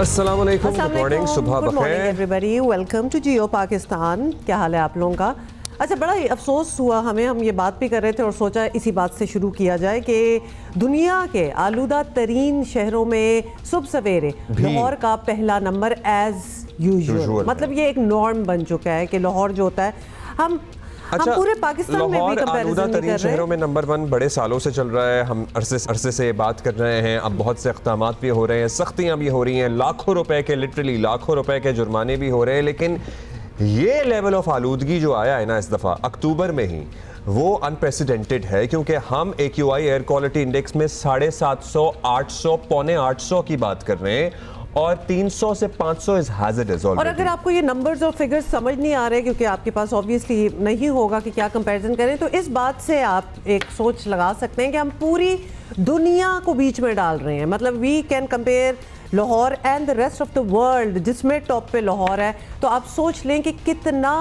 अस्सलामुअलैकुम, good morning, सुबह बखैर everybody, welcome to Geo Pakistan. क्या हाल है आप लोगों का? अच्छा, बड़ा अफसोस हुआ हमें, हम ये बात भी कर रहे थे और सोचा इसी बात से शुरू किया जाए कि दुनिया के आलूदा तरीन शहरों में सुबह सवेरे लाहौर का पहला नंबर एज यूजुअल, मतलब ये एक नॉर्म बन चुका है कि लाहौर जो होता है हम पूरे पाकिस्तान में भी कंपैरिजन कर रहे हैं। शहरों में नंबर वन बड़े सालों से चल रहा है, हम अरसे से बात कर रहे हैं। अब बहुत से इक़दामात भी हो रहे हैं, सख्तियां भी हो रही हैं, लाखों रुपए के लिटरली लाखों रुपए के जुर्माने भी हो रहे हैं, लेकिन ये लेवल ऑफ आलूदगी जो आया है ना इस दफ़ा अक्टूबर में ही, वो अनप्रेसिडेंटेड है। क्योंकि हम AQI एयर क्वालिटी इंडेक्स में 750 पौने 800 की बात कर रहे हैं और 300 से 500 इज हैजर्डस। और अगर आपको ये नंबर्स और फिगर्स समझ नहीं आ रहे क्योंकि आपके पास ऑब्वियसली नहीं होगा कि क्या कंपैरिजन करें, तो इस बात से आप एक सोच लगा सकते हैं कि हम पूरी दुनिया को बीच में डाल रहे हैं। मतलब we can compare Lahore and the rest of the world, जिसमें टॉप पे लाहौर है। तो आप सोच लें कि कितना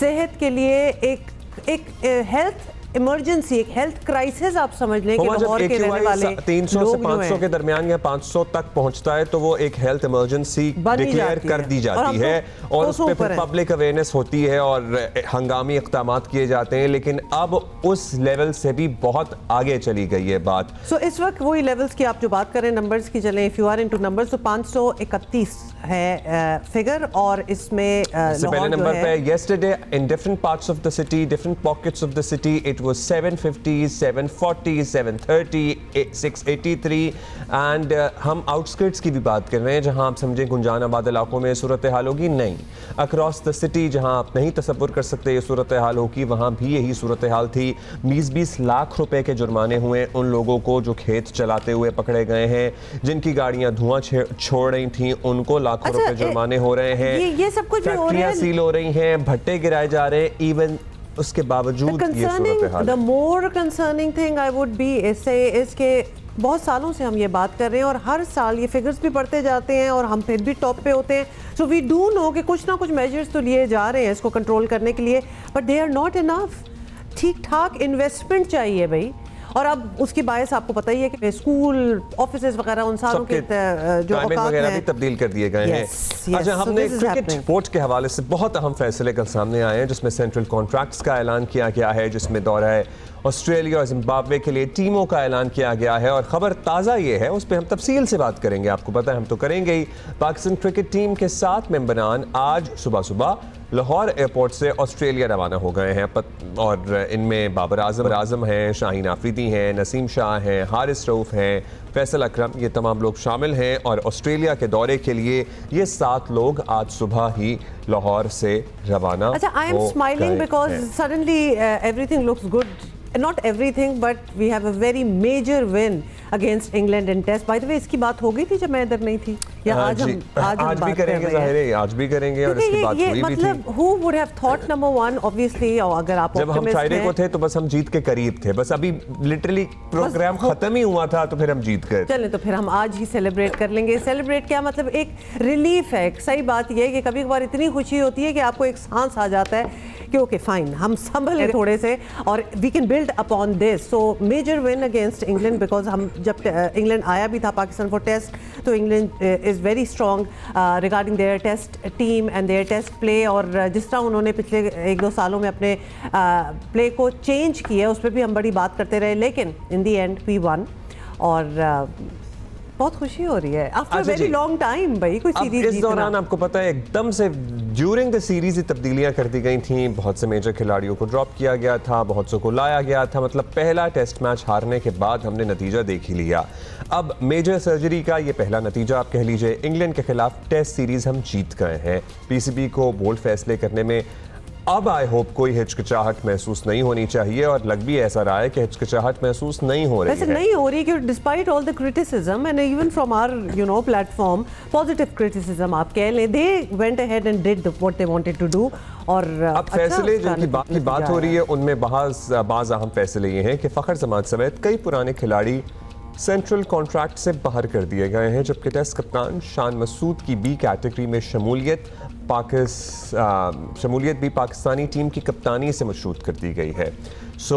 सेहत के लिए एक हेल्थ इमरजेंसी, एक हेल्थ क्राइसिस आप समझ लें कि लाहौर के रहने वाले 300 से 500 के दरमियान या 500 तक पहुंचता है तो वो एक हेल्थ इमरजेंसी डिक्लेयर कर दी जाती है और उस पे फिर पब्लिक अवेयरनेस होती है और हंगामी इक़दामात किए जाते हैं। लेकिन अब उस लेवल से भी बहुत आगे चली गई है बात। सो इस वक्त वही लेवल्स की आप जो बात करें नंबर्स की, चलें if you are into numbers तो 531 है फिगर और इसमें पहले नंबर पे yesterday in different parts of the city, different pockets of the city, was 750, 740, 730, 683 and हम आउटस्कर्ट्स की भी बात कर रहे हैं जहाँ आप समझें गुंजानाबाद इलाकों में सूरत हाल होगी, नहीं अक्रॉस द सिटी जहाँ आप नहीं तसव्वुर कर सकते ये सूरत हाल होगी, वहाँ भी यही सूरत हाल थी। 20 लाख रुपए के जुर्माने हुए उन लोगों को जो खेत चलाते हुए पकड़े गए हैं, जिनकी गाड़ियाँ धुआं छोड़ रही थी उनको लाखों रुपए जुर्माने हो रहे हैं, ये सब कुछ फैक्ट्रियाँ सील हो रही हैं, भट्टे गिराए जा रहे हैं। इवन उसके बावजूद ये सूरत हाल। The more concerning thing I would be is के बहुत सालों से हम ये बात कर रहे हैं और हर साल ये फिगर्स भी बढ़ते जाते हैं और हम फिर भी टॉप पे होते हैं। सो वी डू नो कि कुछ ना कुछ मेजर्स तो लिए जा रहे हैं इसको कंट्रोल करने के लिए, but they are not enough. ठीक ठाक इन्वेस्टमेंट चाहिए भाई, और अब उसकी बायस आपको पता ही है कि स्कूल, ऑफिसेस वगैरह उन सारों के जो औकात हैं भी तब्दील कर दिए गए हैं। अच्छा, हमने क्रिकेट रिपोर्ट के हवाले से बहुत अहम फैसले कल सामने आए हैं जिसमें सेंट्रल कॉन्ट्रैक्ट्स का ऐलान किया गया है, जिसमें दौरा है ऑस्ट्रेलिया और जिम्बाब्वे के लिए टीमों का ऐलान किया गया है। और ख़बर ताज़ा ये है, उस पर हम तफसील से बात करेंगे, आपको पता है हम तो करेंगे ही। पाकिस्तान क्रिकेट टीम के 7 मेंबरान आज सुबह सुबह लाहौर एयरपोर्ट से ऑस्ट्रेलिया रवाना हो गए हैं और इनमें बाबर आज़म हैं, शाहीन आफरीदी हैं, नसीम शाह हैं, हारिस रऊफ हैं, फैसल अकरम, ये तमाम लोग शामिल हैं। और ऑस्ट्रेलिया के दौरे के लिए ये 7 लोग आज सुबह ही लाहौर से रवाना। अच्छा, I am smiling because suddenly everything looks good, not everything but we have a very major win against England in test. By the way, इसकी बात हो गई थी जब मैं इधर नहीं थी, या आज हम भी करेंगे, जाहिर है आज भी करेंगे। और इसकी बात हुई भी थी, who would have thought number one obviously. अगर आप जब हम फ्राइडे को थे तो बस हम जीत के करीब थे, बस अभी लिटरली प्रोग्राम खत्म ही हुआ था तो फिर हम जीत गए। चलें तो फिर हम आज ही सेलिब्रेट कर लेंगे। सेलिब्रेट क्या मतलब, एक रिलीफ है। सही बात यह है कि कभी कभार इतनी खुशी होती है कि आपको एक सांस आ जाता है कि ओके फाइन, हम संभले थोड़े से और we can build upon this. So major win against England because हम जब इंग्लैंड आया भी था पाकिस्तान फॉर टेस्ट तो England is very strong regarding their test team and their test play. और जिस तरह उन्होंने पिछले 1-2 सालों में अपने प्ले को चेंज किया उस पर भी हम बड़ी बात करते रहे, लेकिन in the end we won और बहुत खुशी हो रही है आफ्टर वेरी लॉन्ग टाइम। भाई कोई सीरीज इस दौरान आपको पता है एकदम से ड्यूरिंग द सीरीज ही तब्दीलियां कर दी गई थी, बहुत से मेजर खिलाड़ियों को ड्रॉप किया गया था, बहुत से को लाया गया था। मतलब पहला टेस्ट मैच हारने के बाद हमने नतीजा देख ही लिया। अब मेजर सर्जरी का ये पहला नतीजा आप कह लीजिए, इंग्लैंड के खिलाफ टेस्ट सीरीज हम जीत गए हैं। PCB को बोल्ड फैसले करने में अब आई होप कोई हिचकिचाहट महसूस नहीं होनी चाहिए और लग भी ऐसा रहा है कि हिचकिचाहट महसूस नहीं हो रही है। ऐसे नहीं हो रही कि despite all the criticism and even from our you know platform, positive criticism आप कह लें, they went ahead and did what they wanted to do. और अब फैसले जिनकी बात हो रही है उनमें बाज़ अहम फैसले ये हैं कि फ़खर जमान समेत कई पुराने खिलाड़ी सेंट्रल कॉन्ट्रैक्ट से बाहर कर दिए गए हैं, जबकि टेस्ट कप्तान शान मसूद की B कैटेगरी में शमूलियत भी पाकिस्तानी टीम की कप्तानी से मशरूत कर दी गई है। सो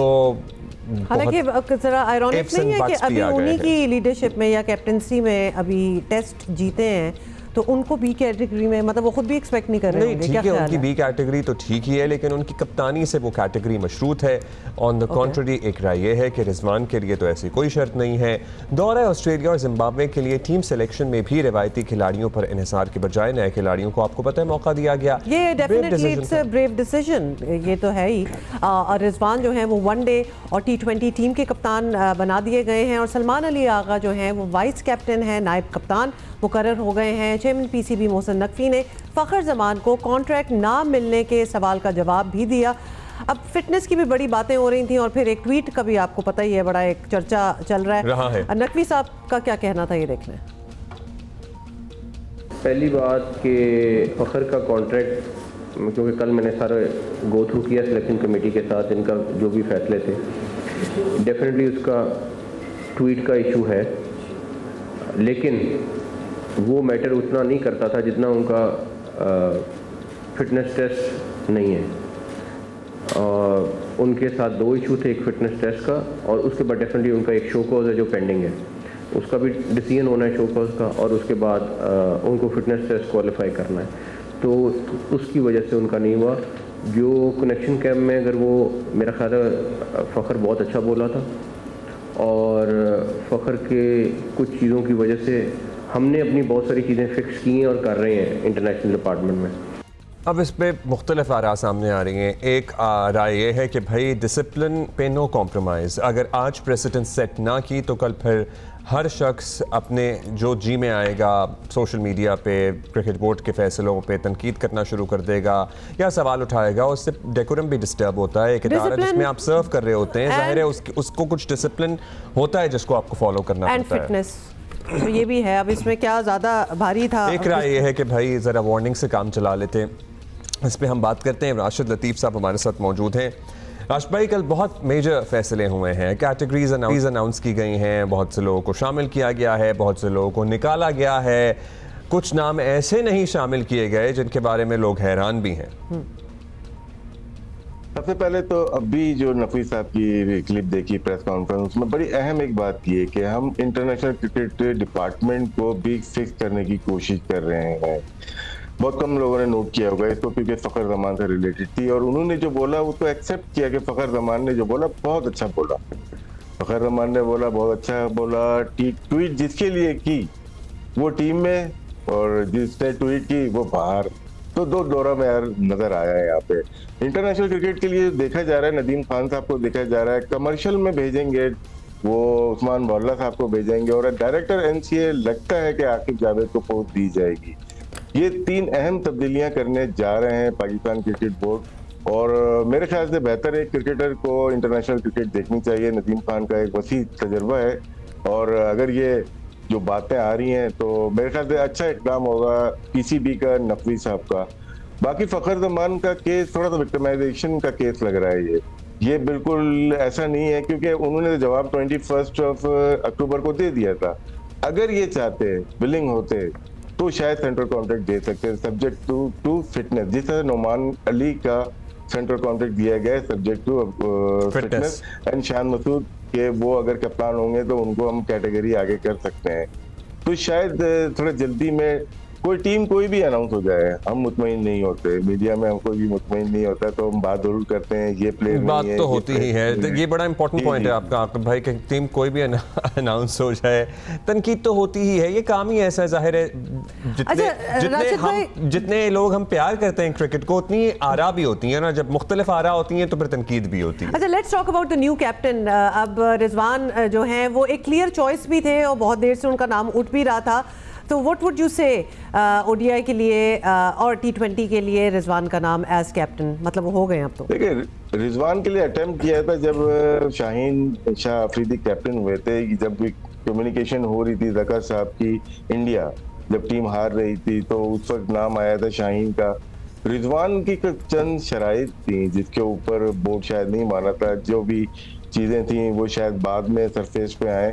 हालांकि ज़रा आयरॉनिक नहीं है कि अभी उन्हीं की लीडरशिप में या कैप्टनसी में अभी टेस्ट जीते हैं तो उनको बी कैटेगरी में मतलब वो खुद भी एक्सपेक्ट नहीं कर रहे हैं। ठीक है, उनकी बी कैटेगरी तो ठीक ही है, लेकिन उनकी कप्तानी से वो कैटेगरी मशरूत है। ऑन द कॉन्ट्री एक राय यह है कि रिजवान के लिए तो ऐसी कोई शर्त नहीं है। दौरा ऑस्ट्रेलिया और जिम्बाब्वे के लिए टीम सिलेक्शन में भी रिवायती खिलाड़ियों पर इन्हिसार के बजाय नए खिलाड़ियों को आपको पता है मौका दिया गया। ये definitely it's a brave decision, ये तो है ही। और रिजवान जो है वो वनडे और T20 टीम के कप्तान बना दिए गए हैं और सलमान अली आगा जो हैं वो वाइस कैप्टन हैं, नायब कप्तान मुकर्रर हो गए हैं। चेयरमैन PCB मोहसिन नकवी ने फ़खर जमान को कॉन्ट्रैक्ट ना मिलने के सवाल का जवाब भी दिया। अब फिटनेस की भी बड़ी बातें हो रही थी और फिर एक ट्वीट का भी आपको पता ही है बड़ा एक चर्चा चल रहा है। नकवी साहब का क्या कहना था ये देख लें। पहली बात कि फ़खर का कॉन्ट्रैक्ट, क्योंकि कल मैंने सारा गो थ्रू किया सिलेक्शन कमेटी के साथ, इनका जो भी फैसले थे, डेफिनेटली उसका ट्वीट का इशू है, लेकिन वो मैटर उतना नहीं करता था जितना उनका फिटनेस टेस्ट नहीं है। उनके साथ दो इशू थे, एक फिटनेस टेस्ट का और उसके बाद डेफिनेटली उनका एक शो कॉज है जो पेंडिंग है, उसका भी डिसीजन होना है शो कॉज का, और उसके बाद उनको फिटनेस टेस्ट क्वालिफाई करना है, तो उसकी वजह से उनका नहीं हुआ। जो कनेक्शन कैम्प में अगर वो मेरा ख्याल है फ़खर बहुत अच्छा बोला था और फ़खर के कुछ चीज़ों की वजह से हमने अपनी बहुत सारी चीज़ें फिक्स की हैं और कर रहे हैं इंटरनेशनल डिपार्टमेंट में। अब इस पर मुख्तलिफ आरा सामने आ रही हैं। एक राय यह है कि भाई डिसिप्लिन पे नो कॉम्प्रोमाइज़, अगर आज प्रेसिडेंट सेट ना की तो कल फिर हर शख्स अपने जो जी में आएगा सोशल मीडिया पे क्रिकेट बोर्ड के फैसलों पे तनकीद करना शुरू कर देगा या सवाल उठाएगा। उससे डेकोरम भी डिस्टर्ब होता है। एक इदारा जिसमें आप सर्व कर रहे होते हैं, जाहिर है उसको कुछ डिसिप्लिन होता है जिसको आपको फॉलो करना होता है। तो ये भी है। अब इसमें क्या ज़्यादा भारी था। एक राय यह है कि भाई ज़रा वार्निंग से काम चला लेते हैं। इस पे हम बात करते हैं। राशिद लतीफ़ साहब हमारे साथ मौजूद हैं। राशिद भाई, कल बहुत मेजर फैसले हुए हैं, कैटेगरीज अनाउंस की गई हैं, बहुत से लोगों को शामिल किया गया है, बहुत से लोगों को निकाला गया है, कुछ नाम ऐसे नहीं शामिल किए गए जिनके बारे में लोग हैरान भी हैं। सबसे पहले तो अभी जो नकवी साहब की क्लिप देखी प्रेस कॉन्फ्रेंस में, बड़ी अहम एक बात ये है कि हम इंटरनेशनल क्रिकेट डिपार्टमेंट को भी फिक्स करने की कोशिश कर रहे हैं। बहुत कम लोगों ने नोट किया होगा इसको, क्योंकि फ़खर जमान से रिलेटेड थी और उन्होंने जो बोला वो तो एक्सेप्ट किया कि फ़खर जमान ने जो बोला बहुत अच्छा बोला। फ़खर जमान ने बोला बहुत अच्छा बोला। ट्वीट जिसके लिए की वो टीम में और जिसने ट्वीट की वो बाहर, तो दो दौरा में यार नज़र आया है। यहाँ पे इंटरनेशनल क्रिकेट के लिए देखा जा रहा है, नदीम खान साहब को देखा जा रहा है, कमर्शियल में भेजेंगे वो उस्मान मौला साहब को भेजेंगे और डायरेक्टर NCA लगता है कि आकिब जावेद को पोस्ट दी जाएगी। ये तीन अहम तब्दीलियां करने जा रहे हैं पाकिस्तान क्रिकेट बोर्ड और मेरे ख्याल से बेहतर एक क्रिकेटर को इंटरनेशनल क्रिकेट देखनी चाहिए। नदीम खान का एक वसी तजर्बा है और अगर ये जो बातें आ रही हैं तो मेरे ख्याल से अच्छा इकदाम होगा PCB का, नकवी साहब का। बाकी फ़खर जमान का केस थोड़ा सा विक्टिमाइजेशन का केस लग रहा है। ये बिल्कुल ऐसा नहीं है, क्योंकि उन्होंने जवाब 21 अक्टूबर को दे दिया था। अगर ये चाहते, विलिंग होते तो शायद सेंट्रल कॉन्ट्रैक्ट दे सकते हैं, सब्जेक्ट टू फिटनेस, जिस तरह नुमान अली का सेंट्रल कॉन्ट्रैक्ट दिया गया है subject to fitness and Shan Masood के वो अगर कप्तान होंगे तो उनको हम कैटेगरी आगे कर सकते हैं। तो शायद थोड़ा जल्दी में कोई टीम कोई भी अनाउंस हो जाए हम मुतमईन नहीं होते, मीडिया में हम कोई भी मुतमईन नहीं होता, तो हम बात जरूर करते हैं ये प्लेयर बात तो होती ही है। ये बड़ा इंपॉर्टेंट पॉइंट है आपका भाई कि टीम कोई भी अनाउंस हो जाए तनकीद तो होती ही है। ये काम ही ऐसा जाहिर है, जितने लोग हम प्यार करते हैं क्रिकेट को उतनी आरा भी होती है ना, जब मुख्तलिफ आरा होती हैं तो फिर तनकीद भी होती है। अच्छा, let's talk about the new captain. अब रिजवान जो हैं वो एक क्लियर चॉइस भी थे और बहुत देर से उनका नाम उठ भी रहा था, तो what would you say ODI के लिए और T20 के लिए रिजवान का नाम एज कैप्टन, मतलब वो हो गए अब तो। देखिए, रिजवान के लिए अटेम्प्ट किया था जब शाहीन शाह अफरीदी कैप्टन हुए थे, जब कम्युनिकेशन हो रही थी ज़कर साहब की इंडिया जब टीम हार रही थी, तो उस वक्त नाम आया था शाहीन का। रिजवान की चंद शराइत थी जिसके ऊपर बोर्ड शायद नहीं माना था, जो भी चीज़ें थी वो शायद बाद में सरफेस पे आए,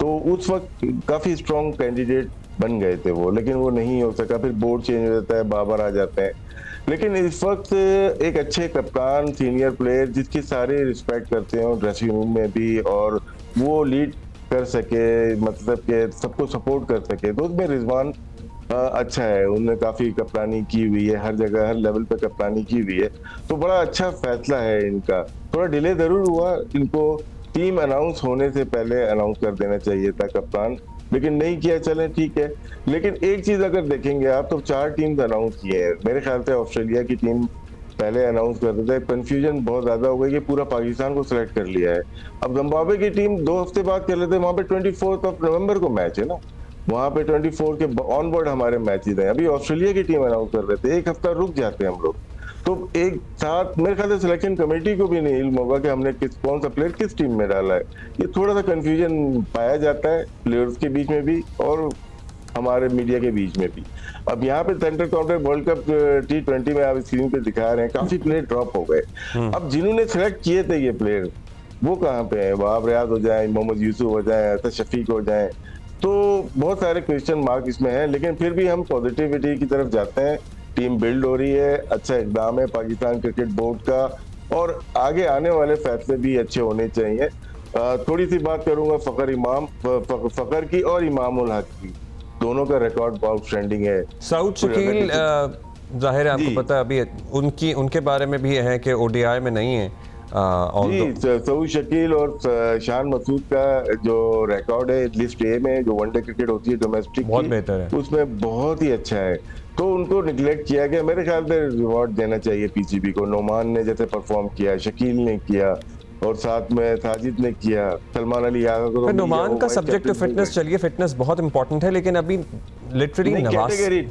तो उस वक्त काफ़ी स्ट्रॉन्ग कैंडिडेट बन गए थे वो, लेकिन वो नहीं हो सका। फिर बोर्ड चेंज हो जाता है, बाबर आ जाते हैं, लेकिन इस वक्त एक अच्छे कप्तान, सीनियर प्लेयर जिसकी सारे रिस्पेक्ट करते हैं ड्रेसिंग रूम में भी, और वो लीड कर सके, मतलब के सबको सपोर्ट कर सके, तो उसमें रिजवान अच्छा है, उन्होंने काफ़ी कप्तानी की हुई है, हर जगह हर लेवल पे कप्तानी की हुई है, तो बड़ा अच्छा फैसला है इनका। थोड़ा डिले ज़रूर हुआ, इनको टीम अनाउंस होने से पहले अनाउंस कर देना चाहिए था कप्तान, लेकिन नहीं किया, चलें ठीक है। लेकिन एक चीज़ अगर देखेंगे आप तो 4 टीम्स अनाउंस किए हैं, मेरे ख्याल से ऑस्ट्रेलिया की टीम पहले अनाउंस कर देते हैं, कन्फ्यूजन बहुत ज़्यादा हो गई कि पूरा पाकिस्तान को सिलेक्ट कर लिया है। अब जिम्बाब्वे की टीम 2 हफ्ते बाद कर लेते हैं, वहाँ पे 24 नवंबर को मैच है ना, वहाँ पे 24 के ऑन बोर्ड हमारे मैचेज हैं। अभी ऑस्ट्रेलिया की टीम अनाउंस कर देते हैं, एक हफ्ता रुक जाते हैं हम लोग, तो एक साथ मेरे ख्याल से सिलेक्शन कमेटी को भी नहीं इल्म होगा कि हमने कौन सा प्लेयर किस टीम में डाला है। ये थोड़ा सा कन्फ्यूजन पाया जाता है प्लेयर्स के बीच में भी और हमारे मीडिया के बीच में भी। अब यहाँ पे centre conference world cup T20 में आप स्क्रीन पे दिखा रहे हैं, काफी प्लेयर ड्रॉप हो गए। अब जिन्होंने सिलेक्ट किए थे ये प्लेयर वो कहाँ पे हैं? वहाब रियाज हो जाए, मोहम्मद यूसुफ हो जाए, असद शफीक हो जाए, तो बहुत सारे क्वेश्चन मार्क इसमें हैं। लेकिन फिर भी हम पॉजिटिविटी की तरफ जाते हैं, टीम बिल्ड हो रही है, अच्छा इकदाम है पाकिस्तान क्रिकेट बोर्ड का, और आगे आने वाले फैसले भी अच्छे होने चाहिए। थोड़ी सी बात करूँगा फखर की और इमाम-उल-हक की, दोनों का रिकॉर्ड आउटस्टैंडिंग है। साउथ शकील जाहिर है आपको पता, अभी उनके बारे में भी है कि ओडीआई में नहीं है। साउथ शकील और शान मसूद का जो रिकॉर्ड है लिस्ट ए में, जो वनडे क्रिकेट होती है डोमेस्टिक, बहुत बेहतर है, उसमें बहुत ही अच्छा है, तो उनको निगलेक्ट किया गया। मेरे ख्याल से रिवॉर्ड देना चाहिए पीसीबी को। नोमान ने जैसे परफॉर्म किया, शकील ने किया और साथ में साजिद ने किया, सलमान अली आगा को। नुमान का सब्जेक्ट टू फिटनेस, चलिए फिटनेस बहुत इंपॉर्टेंट है, लेकिन अभी लिटरली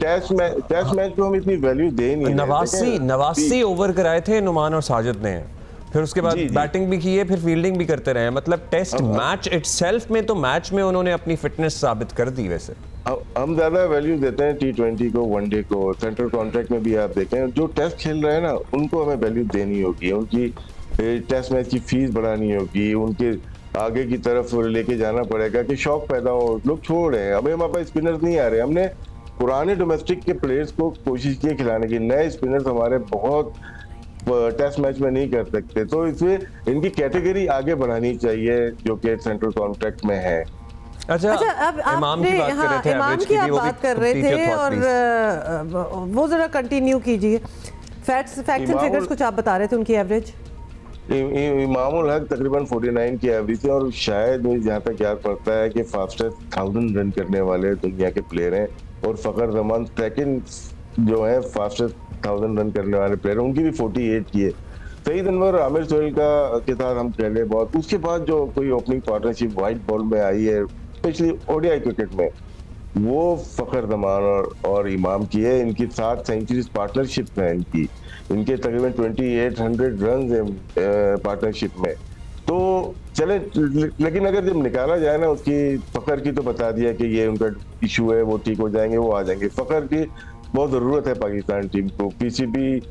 टेस्ट मैच को हम इतनी वैल्यू दे नहीं। 89 ओवर कराए थे नुमान और साजिद ने, फिर उसके बाद बैटिंग भी की है, फिर फील्डिंग भी करते रहे हैं, मतलब टेस्ट मैच इटसेल्फ में तो मैच में उन्होंने अपनी फिटनेस साबित कर दी। वैसे हम ज़्यादा वैल्यू देते हैं T20 को, वनडे को, सेंट्रल कॉन्ट्रैक्ट में भी आप देखें जो टेस्ट खेल रहे हैं ना, उनको हमें वैल्यू देनी होगी, उनकी टेस्ट मैच की फीस बढ़ानी होगी, उनके आगे की तरफ लेके जाना पड़ेगा कि शौक पैदा हो। लोग छोड़ रहे हैं, अभी हमारे पास स्पिनर्स नहीं आ रहे, हमने पुराने डोमेस्टिक के प्लेयर्स को कोशिश की खिलाने की, नए स्पिनर्स हमारे बहुत टेस्ट मैच में नहीं कर सकते, तो इसमें इनकी कैटेगरी आगे बढ़ानी चाहिए जो कि सेंट्रल कॉन्ट्रैक्ट में है। अच्छा, अब आपने इमाम की आप बात कर रहे थे और वो जरा कंटिन्यू कीजिए, फैक्ट्स एंड फिगर्स कुछ आप बता रहे थे उनकी एवरेज। इमामुल हक तकरीबन 49 की एवरेज है और शायद जहाँ तक याद पड़ता है कि फास्टेस्ट 1000 रन करने वाले दुनिया के प्लेयर हैं, और फखर जमान सेकंड जो है फास्टेस्ट 1000 रन करने वाले प्लेयर हैं, उनकी भी 48 की है। सईद अनवर आमिर सोहेल का के साथ हम पहले बहुत, उसके बाद जो कोई ओपनिंग पार्टनरशिप वाइट बॉल में आई है स्पेशली ओडीआई क्रिकेट में, वो फखर जमान और इमाम की है। इनकी 7 सेंचुरीज पार्टनरशिप है इनकी, इनके तकरीबन 2800 रन है पार्टनरशिप में, तो चले। लेकिन अगर जब निकाला जाए ना उसकी, फखर की तो बता दिया कि ये उनका इशू है, वो ठीक हो जाएंगे, वो आ जाएंगे। फखर की बहुत ज़रूरत है पाकिस्तान टीम को, पीसीबी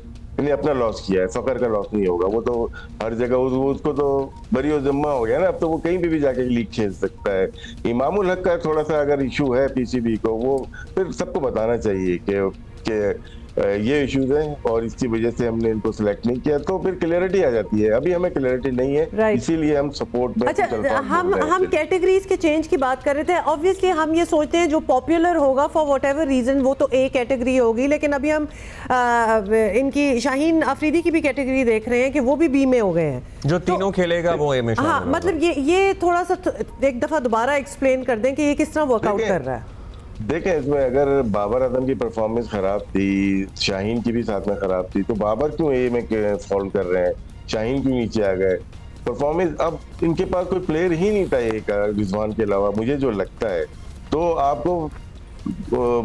ने अपना लॉस किया है, फखर का लॉस नहीं होगा, वो तो हर जगह उसको तो बरी और जम्मा हो गया ना, अब तो वो कहीं भी जाके लीग खेल सकता है। इमामुल हक का थोड़ा सा अगर इशू है पीसीबी को, वो फिर सबको बताना चाहिए कि ये इश्यूज हैं और इसकी वजह से हमने इनको सिलेक्ट नहीं किया, तो फिर क्लियरिटी आ जाती है। अभी हमें क्लियरिटी नहीं है, इसीलिए हम सपोर्ट में। अच्छा, हम कैटेगरीज के चेंज की बात कर रहे थे, ऑब्वियसली हम ये सोचते हैं जो पॉपुलर होगा फॉर वॉट एवर रीजन वो तो ए कैटेगरी होगी, लेकिन अभी हम इनकी शाहीन अफरीदी की भी कैटेगरी देख रहे हैं कि वो भी बी में हो गए हैं, जो तीनों खेलेगा वो ए में। हाँ, मतलब ये थोड़ा सा एक दफ़ा दोबारा एक्सप्लेन कर दें कि ये किस तरह वर्कआउट कर रहा है। देखें, इसमें अगर बाबर आजम की परफॉर्मेंस ख़राब थी, शाहीन की भी साथ में ख़राब थी, तो बाबर क्यों ए में फॉल कर रहे हैं, शाहीन क्यों नीचे आ गए परफॉर्मेंस? अब इनके पास कोई प्लेयर ही नहीं था ए का रिजवान के अलावा, मुझे जो लगता है, तो आपको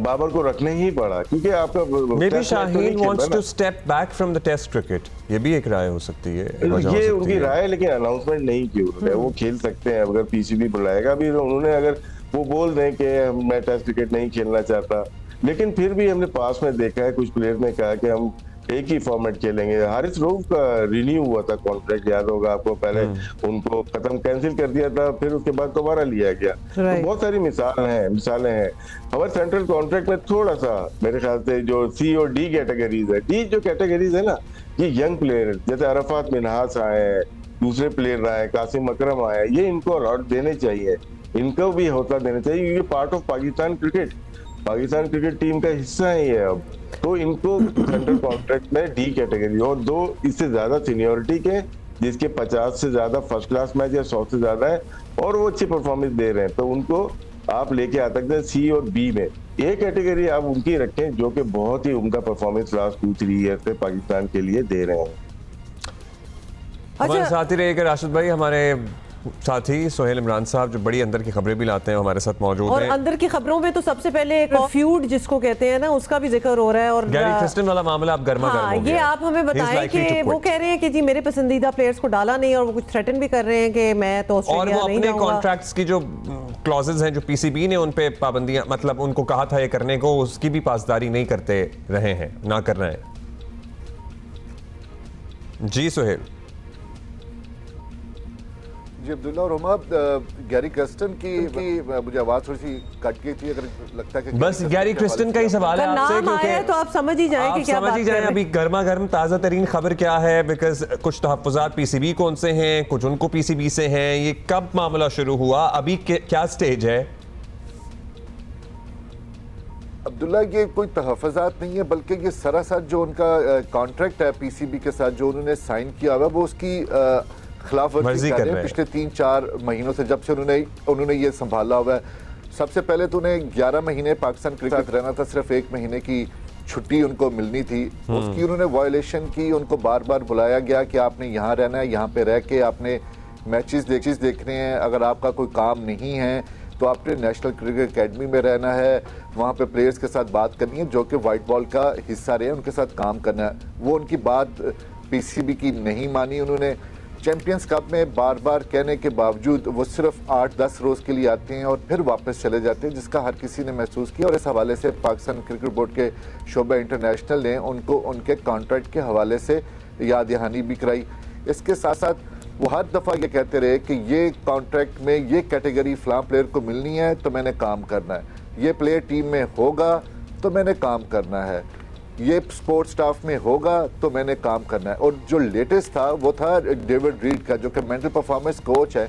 बाबर को रखना ही पड़ा क्योंकि आपका maybe Shaheen wants to step back from the test cricket, ये भी एक राय हो सकती है, ये उनकी राय है, लेकिन अनाउंसमेंट नहीं की उन्होंने। वो खेल सकते हैं अगर पीसीबी बुलाएगा, अभी उन्होंने अगर वो बोल दें कि मैं टेस्ट क्रिकेट नहीं खेलना चाहता, लेकिन फिर भी हमने पास में देखा है कुछ प्लेयर ने कहा कि हम एक ही फॉर्मेट खेलेंगे। हारिस रऊफ का रिन्यू हुआ था कॉन्ट्रैक्ट, याद होगा आपको, पहले उनको खत्म कैंसिल कर दिया था, फिर उसके बाद दोबारा लिया गया। तो बहुत सारी मिसालें हैं। हमारे सेंट्रल कॉन्ट्रैक्ट में थोड़ा सा मेरे ख्याल से जो सी और डी कैटेगरीज है, डी जो कैटेगरीज है ना, ये यंग प्लेयर जैसे अरफात मिनहास आए, दूसरे प्लेयर आए, कासिम अकरम आए, ये इनको अलॉट देने चाहिए, इनको भी हौसला देना चाहिए, ये part of Pakistan cricket. Pakistan cricket team का हिस्सा ही है अब, तो इनको अंडर कॉन्ट्रैक्ट में डी कैटेगरी और दो इससे ज्यादा सीनियोरिटी के जिसके 50 से ज्यादा फर्स्ट क्लास मैच या 100 से ज्यादा है और वो अच्छी परफॉर्मेंस दे रहे हैं, तो उनको आप लेके आ सकते हैं सी और बी में। ये कैटेगरी आप उनकी रखें जो कि बहुत ही उनका परफॉर्मेंस लास्ट 2-3 ईयर से पाकिस्तान के लिए दे रहे हैं। हमारे साथ ही रहिएगा राशिद भाई, हमारे साथी सोहेल इमरान साहब जो बड़ी अंदर की खबरें भी लाते हैं हमारे साथ मौजूद हैं। और अंदर की खबरों में तो सबसे पहले फ्यूड जिसको कहते हैं ना, उसका भी जिक्र हो रहा है और गैरी किर्स्टन वाला मामला आप गर्मा गर्म ये आप हमें बताएं कि वो कह रहे हैं कि जी मेरे पसंदीदा प्लेयर्स को डाला नहीं और वो कुछ थ्रेटन भी कर रहे हैं कि मैं तो ऑस्ट्रेलिया नहीं जाऊंगा। कॉन्ट्रैक्ट्स की जो क्लॉजेज हैं जो पीसीबी ने उन पे पाबंदियां मतलब उनको कहा था ये करने को, उसकी भी पासदारी नहीं करते रहे हैं, ना कर रहे हैं। जी सोहेल। जी अब्दुल्ला रोमा, गैरी किर्स्टन की मुझे आवाज़ थोड़ी सी कट गई थी, अगर लगता है कि बस गैरी किर्स्टन का ही सवाल है आपसे, क्योंकि तो आप समझ ही जाएं कि क्या बात है। अभी गर्मा गर्म ताज़ा तरीन खबर क्या है, बिकॉज कुछ तहफ़्फ़ुज़ात पीसीबी कौन से हैं, कुछ उनको पीसीबी से हैं, ये कब मामला शुरू हुआ, अभी क्या स्टेज है? अब्दुल्ला ये कोई तहफ़्फ़ुज़ात नहीं है, बल्कि ये सरासर जो उनका कॉन्ट्रैक्ट है पीसीबी के साथ जो उन्होंने साइन किया हुआ वो उसकी खिलाफ वर्जी कर रहे हैं पिछले 3-4 महीनों से, जब से उन्होंने ये संभाला हुआ है। सबसे पहले तो उन्हें 11 महीने पाकिस्तान क्रिकेट रहना था, सिर्फ 1 महीने की छुट्टी उनको मिलनी थी, उसकी उन्होंने वायलेशन की। उनको बार बार बुलाया गया कि आपने यहाँ रहना है, यहाँ पे रह के आपने मैचेस देखने हैं, अगर आपका कोई काम नहीं है तो आपने नेशनल क्रिकेट अकेडमी में रहना है, वहाँ पे प्लेयर्स के साथ बात करनी है जो कि वाइट बॉल का हिस्सा रहे, उनके साथ काम करना है। वो उनकी बात पीसीबी की नहीं मानी उन्होंने। चैंपियंस कप में बार बार कहने के बावजूद वो सिर्फ 8-10 रोज़ के लिए आते हैं और फिर वापस चले जाते हैं, जिसका हर किसी ने महसूस किया। और इस हवाले से पाकिस्तान क्रिकेट बोर्ड के शोबा इंटरनेशनल ने उनको उनके कॉन्ट्रैक्ट के हवाले से याद दहानी भी कराई। इसके साथ साथ वो हर दफ़ा ये कहते रहे कि ये कॉन्ट्रैक्ट में ये कैटेगरी फलां प्लेयर को मिलनी है तो मैंने काम करना है, ये प्लेयर टीम में होगा तो मैंने काम करना है, ये स्पोर्ट्स स्टाफ में होगा तो मैंने काम करना है। और जो लेटेस्ट था वो था डेविड रीड का, जो कि मेंटल परफॉर्मेंस कोच है,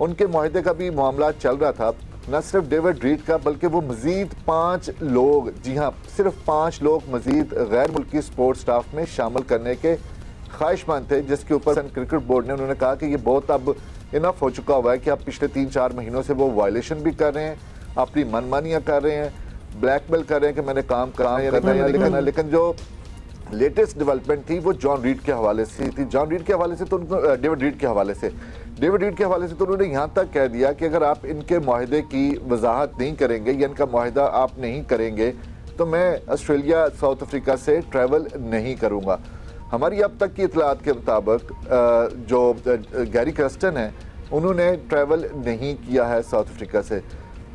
उनके माहदे का भी मामला चल रहा था। न सिर्फ डेविड रीड का बल्कि वो मज़ीद 5 लोग, जी हाँ सिर्फ 5 लोग मज़ीद गैर मुल्की स्पोर्ट्स स्टाफ में शामिल करने के ख्वाहिशमंद थे, जिसके ऊपर क्रिकेट बोर्ड ने उन्होंने कहा कि ये बहुत अब इनफ हो चुका हुआ है कि आप पिछले 3-4 महीनों से वो वायलेशन भी कर रहे हैं, अपनी मनमानियाँ कर रहे हैं, ब्लैकमेल कर रहे हैं कि मैंने काम करना है। लेकिन जो लेटेस्ट डेवलपमेंट थी वो जॉन रीड के हवाले से थी। जॉन रीड के हवाले से तो उनको डेविड रीड के हवाले से तो उन्होंने यहाँ तक कह दिया कि अगर आप इनके माहदे की वजाहत नहीं करेंगे या इनका माहदा आप नहीं करेंगे तो मैं ऑस्ट्रेलिया साउथ अफ्रीका से ट्रैवल नहीं करूँगा। हमारी अब तक की इतलात के मुताबिक जो गैरी किर्स्टन है उन्होंने ट्रैवल नहीं किया है साउथ अफ्रीका से।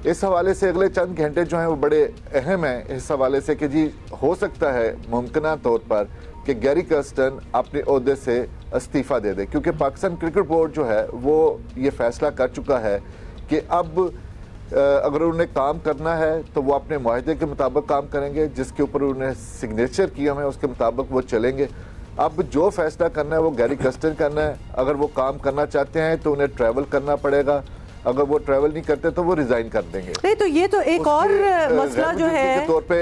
इस हवाले से अगले चंद घंटे जो हैं वो बड़े अहम हैं इस हवाले से कि जी हो सकता है मुमकिन तौर पर कि गैरी किर्स्टन अपने ओहदे से इस्तीफ़ा दे दे, क्योंकि पाकिस्तान क्रिकेट बोर्ड जो है वो ये फैसला कर चुका है कि अब अगर उन्हें काम करना है तो वो अपने माहदे के मुताबिक काम करेंगे, जिसके ऊपर उन्हें सिग्नेचर किया है उसके मुताबिक वो चलेंगे। अब जो फैसला करना है वो गैरी किर्स्टन करना है। अगर वो काम करना चाहते हैं तो उन्हें ट्रैवल करना पड़ेगा, अगर वो ट्रैवल नहीं करते तो वो रिजाइन कर देंगे। नहीं तो ये तो एक और मसला जो है, तौर पे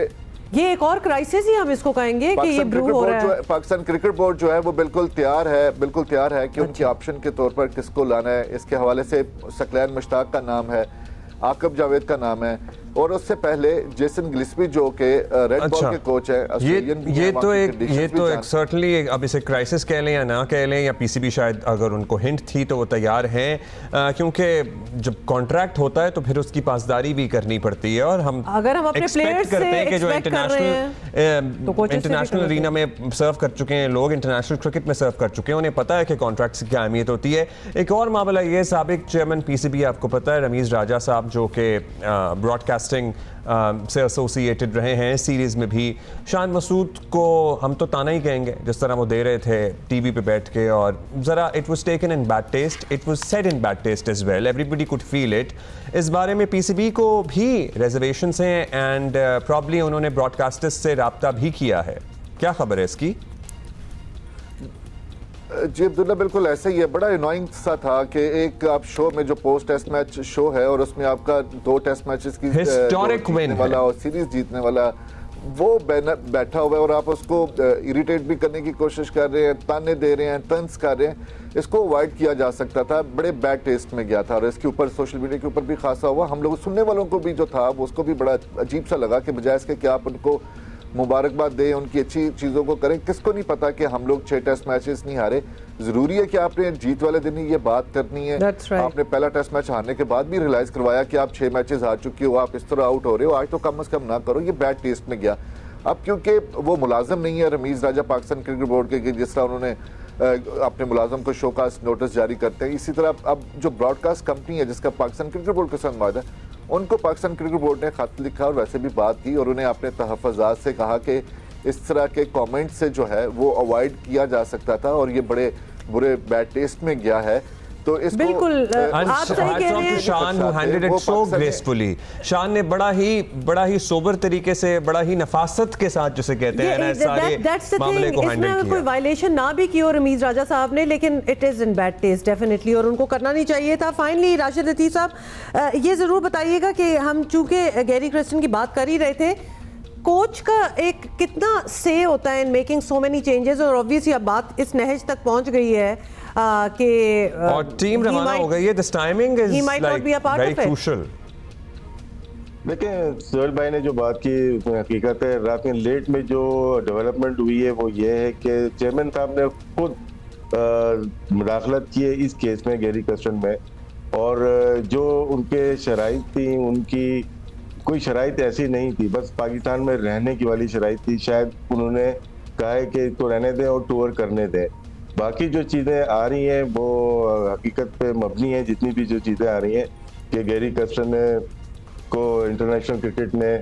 ये एक और क्राइसिस ही हम इसको कहेंगे कि ये ब्रू हो रहा है। पाकिस्तान क्रिकेट बोर्ड जो है वो बिल्कुल तैयार है कि उनके ऑप्शन के तौर पर किसको लाना है। इसके हवाले से सकलैन मुश्ताक का नाम है, आकिब जावेद का नाम है, और उससे पहले जेसन ग्लिस्बी जो के रेड बॉल के कोच है ऑस्ट्रेलियन। ये तो एक सर्टनली अब इसे क्राइसिस कह लें या ना कह लें, या पीसीबी शायद अगर उनको हिंट थी तो वो तैयार हैं, क्योंकि जब कॉन्ट्रैक्ट होता है तो फिर उसकी पासदारी भी करनी पड़ती है। और हम अपने प्लेयर्स से कि जो इंटरनेशनल अरीना में सर्व कर चुके हैं लोग, इंटरनेशनल क्रिकेट में सर्व कर चुके हैं, उन्हें पता है कि कॉन्ट्रैक्ट्स की क्या अहमियत होती है। एक और मामला ये, साबिक चेयरमैन पीसीबी आपको पता है रमीज़ राजा साहब जो कि ब्रॉडकास्ट से एसोसिएटेड रहे हैं, सीरीज में भी शान मसूद को हम तो ताना ही कहेंगे जिस तरह वो दे रहे थे टीवी पे बैठ के, और जरा it was taken in bad taste, it was said in bad taste as well, everybody could feel it. इस बारे में पीसीबी को भी रिजर्वेशंस हैं एंड प्रॉब्ली उन्होंने ब्रॉडकास्टर्स से राब्ता भी किया है। क्या खबर है इसकी? जी अब्दुल्ला, बिल्कुल ऐसा ही है। बड़ा इनोइंग सा था कि एक आप शो में जो पोस्ट टेस्ट मैच शो है और उसमें आपका दो टेस्ट मैचेस की हिस्टोरिक विन वाला और सीरीज जीतने वाला वो बैनर बैठा हुआ है और आप उसको इरिटेट भी करने की कोशिश कर रहे हैं, ताने दे रहे हैं, तंज कर रहे हैं। इसको अवॉइड किया जा सकता था, बड़े बैड टेस्ट में गया था और इसके ऊपर सोशल मीडिया के ऊपर भी खासा हुआ। हम लोग सुनने वालों को भी जो था उसको भी बड़ा अजीब सा लगा कि बजाय इसके कि आप उनको मुबारकबाद दें, उनकी अच्छी चीज़ों को करें। किसको नहीं पता कि हम लोग 6 टेस्ट मैचेस नहीं हारे। ज़रूरी है कि आपने जीत वाले दिन ही ये बात करनी है। Right. आपने पहला टेस्ट मैच हारने के बाद भी रियलाइज़ करवाया कि आप 6 मैचेस हार चुके हो, आप इस तरह आउट हो रहे हो, आज तो कम अज़ कम ना करो। ये बैड टेस्ट में गया। अब क्योंकि वो मुलाजम नहीं है रमीज़ राजा पाकिस्तान क्रिकेट बोर्ड के, जिस तरह उन्होंने अपने मुलाजम को शोकास्ट नोटिस जारी करते हैं, इसी तरह अब जो ब्रॉडकास्ट कंपनी है जिसका पाकिस्तान क्रिकेट बोर्ड के साथ वादा है, उनको पाकिस्तान क्रिकेट बोर्ड ने ख़त लिखा और वैसे भी बात की और उन्हें अपने तहफ़्फ़ुज़ात से कहा कि इस तरह के कमेंट से जो है वो अवॉइड किया जा सकता था और ये बड़े बुरे बैड टेस्ट में गया है। तो इसको बिल्कुल आप सही कह रहे हैं। शान हैंडल्ड इट सो ग्रेसफुली। शान ने बड़ा ही सोबर तरीके से, बड़ा ही नफासत के साथ जिसे कहते हैं सारे मामले को हैंडल किया। कोई वायलेशन ना भी की हो रमीज राजा साहब ने, लेकिन it is in bad taste definitely और उनको करना नहीं चाहिए था। फाइनली राशिद लतीफ़ साहब ये जरूर बताइएगा कि हम चूंकि गैरी क्रिस्टन की बात कर ही रहे थे, कोच का एक कितना से होता है in making so many changes और ऑब्वियसली अब बात इस नहज तक पहुंच गई है कि और टीम रवाना हो गई है। This timing is very crucial. देखिए सर भाई ने जो बात की हकीकत है, रात में लेट में जो डेवलपमेंट हुई है वो ये है कि चेयरमैन साहब ने खुद मुदाखलत की है इस केस में गैरी कर्स्टन में और जो उनके शराइत थी उनकी कोई शराइत ऐसी नहीं थी, बस पाकिस्तान में रहने की वाली शराइत थी। शायद उन्होंने कहा है कि इसको रहने दें और टूर करने दें। बाकी जो चीज़ें आ रही हैं वो हकीकत पे मबनी है, जितनी भी जो चीज़ें आ रही हैं कि गैरी कर्स्टन को इंटरनेशनल क्रिकेट ने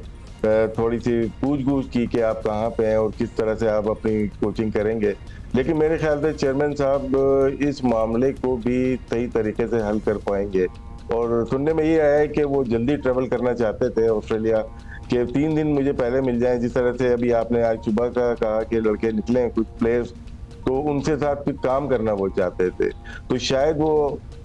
थोड़ी सी पूछ गूछ की कि आप कहाँ पे हैं और किस तरह से आप अपनी कोचिंग करेंगे। लेकिन मेरे ख्याल से चेयरमैन साहब इस मामले को भी सही तरीके से हल कर पाएंगे और सुनने में ये आया है कि वो जल्दी ट्रैवल करना चाहते थे ऑस्ट्रेलिया के, 3 दिन मुझे पहले मिल जाएं। जिस तरह से अभी आपने आज सुबह का कहा कि लड़के निकले कुछ प्लेयर्स, तो उनके साथ कुछ काम करना वो चाहते थे। तो शायद वो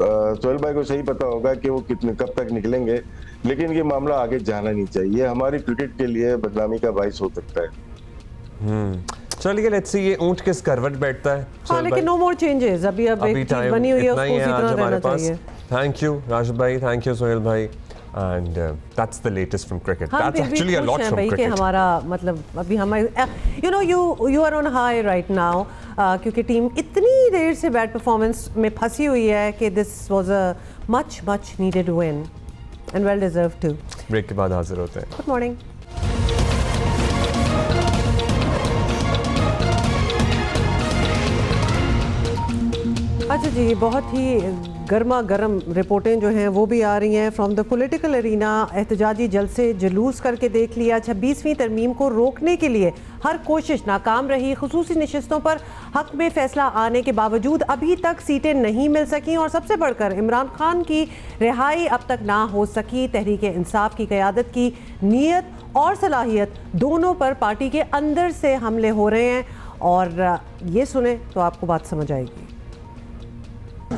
सोहेल भाई को सही पता होगा कि वो कितने कब तक निकलेंगे, लेकिन ये मामला आगे जाना नहीं चाहिए, हमारी क्रिकेट के लिए बदनामी का बायस हो सकता है। चलिए लेट्स सी ये ऊंट किस करवट बैठता है। हाँ, लेकिन नो मोर चेंजेस। अभी एक चीज बनी हुई है उसको इसी तरह रहना चाहिए। थैंक यू राशिद भाई, थैंक यू सोहेल भाई and that's the latest from cricket. That's actually a lot from cricket. हमारा मतलब अभी हम you are on high right now क्योंकि टीम इतनी देर से बैड परफॉर्मेंस में फंसी हुई है कि this was a much much needed win and well deserved too. Break के बाद हाजिर होते हैं। Good morning. अच्छा जी, बहुत ही गर्मा गर्म रिपोर्टें जो हैं वो भी आ रही हैं फ्रॉम द पॉलिटिकल एरिना। एहतजाजी जलसे जुलूस करके देख लिया, 26वीं तरमीम को रोकने के लिए हर कोशिश नाकाम रही। खुसूसी नशस्तों पर हक में फैसला आने के बावजूद अभी तक सीटें नहीं मिल सकीं और सबसे बढ़कर इमरान खान की रिहाई अब तक ना हो सकी। तहरीक इंसाफ की क़यादत की नीयत और सलाहियत दोनों पर पार्टी के अंदर से हमले हो रहे हैं और ये सुने तो आपको बात समझ आएगी।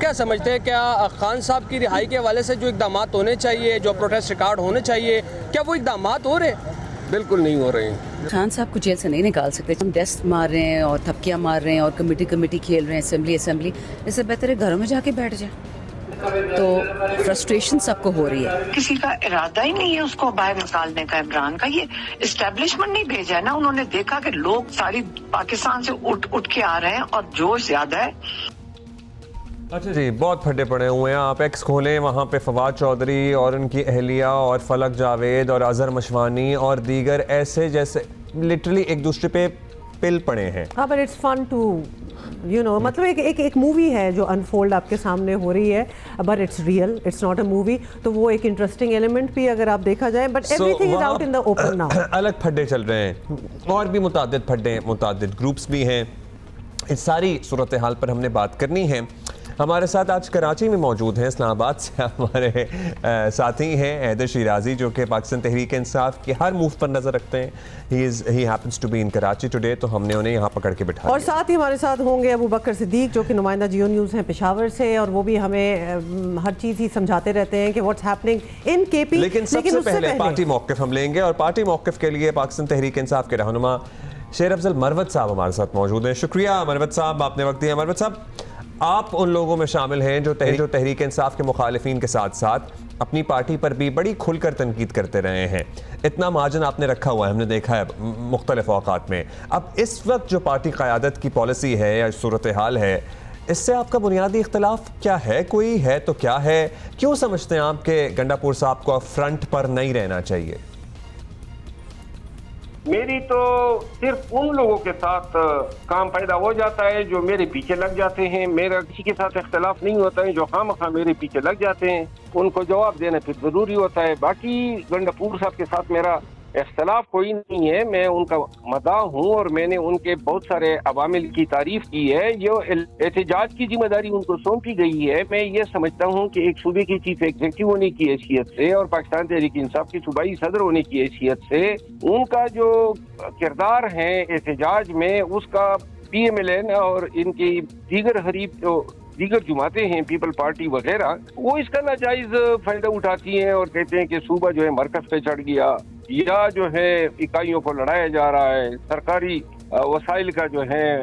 क्या समझते हैं, क्या खान साहब की रिहाई के हवाले से जो इकदाम होने चाहिए, जो प्रोटेस्ट रिकॉर्ड होने चाहिए, क्या वो इकदाम हो रहे हैं? बिल्कुल नहीं हो रहे हैं। खान साहब को जेल से नहीं निकाल सकते। हम डेस्क मार रहे हैं और थपकियाँ मार रहे हैं और कमेटी खेल रहे हैं, असेंबली। इससे बेहतर है घरों में जाके बैठ जाए। तो फ्रस्ट्रेशन सबको हो रही है। किसी का इरादा ही नहीं है उसको बाहर निकालने का। इमरान का ये एस्टेब्लिशमेंट नहीं भेजा है ना, उन्होंने देखा कि लोग सारी पाकिस्तान से उठ उठ के आ रहे हैं और जोश ज्यादा है। अच्छा जी, बहुत फटे पड़े हुए हैं। आप एक्स खोलें, वहाँ पे फवाद चौधरी और उनकी अहलिया और फलक जावेद और अजहर मशवानी और दीगर ऐसे जैसे लिटरली एक दूसरे पे पिल पड़े हैं। हाँ, बट इट्स फन टू मतलब एक मूवी है जो अनफोल्ड आपके सामने हो रही है, but it's real, it's not a movie. तो वो एक इंटरेस्टिंग एलिमेंट भी अगर आप देखा जाए, but everything is out in the open now. अलग फड्डे चल रहे हैं और भी मुतादिद फड्डे, मुतादिद ग्रुप्स भी हैं। इस सारी सूरत हाल पर हमने बात करनी है। हमारे साथ आज कराची में मौजूद हैं, इस्लामाबाद से हमारे साथी हैं हैदर शिराजी जो कि पाकिस्तान तहरीक इंसाफ के हर मूव पर नजर रखते हैं। He happens to be in Karachi today, तो हमने उन्हें यहाँ पकड़ के बिठा। और साथ ही हमारे साथ होंगे अबू बकर सिद्दीक जो कि नुमाइंदा जियो न्यूज़ हैं पेशावर से, और वो भी हमें हर चीज़ ही समझाते रहते हैं कि व्हाट्स हैपनिंग इन केपी। लेकिन सबसे पहले पार्टी मौक़िफ़ हम लेंगे, और पार्टी मौक़िफ़ के लिए पाकिस्तान तहरीक इंसाफ के रहनुमा शेर अफजल मरवत साहब हमारे साथ मौजूद हैं। शुक्रिया मरवत साहब, आपने वक्त दिया। मरवत साहब, आप उन लोगों में शामिल हैं जो तहरीक इंसाफ के मुखालिफिन के साथ साथ अपनी पार्टी पर भी बड़ी खुलकर तनकीद करते रहे हैं। इतना मार्जिन आपने रखा हुआ है, हमने देखा है मुख्तलिफ औकात में। अब इस वक्त जो पार्टी क़यादत की पॉलिसी है या सूरत हाल है, इससे आपका बुनियादी इख्तलाफ क्या है? कोई है तो क्या है? क्यों समझते हैं आप कि गंडापुर साहब को फ्रंट पर नहीं रहना चाहिए? मेरी तो सिर्फ उन लोगों के साथ काम पैदा हो जाता है जो मेरे पीछे लग जाते हैं। मेरा किसी के साथ इख्तलाफ नहीं होता है। जो खामखा मेरे पीछे लग जाते हैं उनको जवाब देना फिर ज़रूरी होता है। बाकी गंडापुर साहब के साथ मेरा इख्तलाफ कोई नहीं है। मैं उनका मदा हूँ और मैंने उनके बहुत सारे अवामिल की तारीफ की है। जो एहतजाज की जिम्मेदारी उनको सौंपी गई है, मैं ये समझता हूँ कि एक सूबे की चीफ एग्जीक्यूटिव होने की हैसियत से और पाकिस्तान तहरीक इंसाफ की सूबाई सदर होने की हैसियत से उनका जो किरदार है एहतजाज में, उसका PMLN और इनकी दीगर हरीफ जो दीगर जुमाते हैं, पीपल पार्टी वगैरह, वो इसका नाजायज़ फ़ायदा उठाती हैं और कहते हैं कि सूबा जो है मरकज़ पे चढ़ गया या जो है इकाइयों को लड़ाया जा रहा है, सरकारी वसाइल का जो है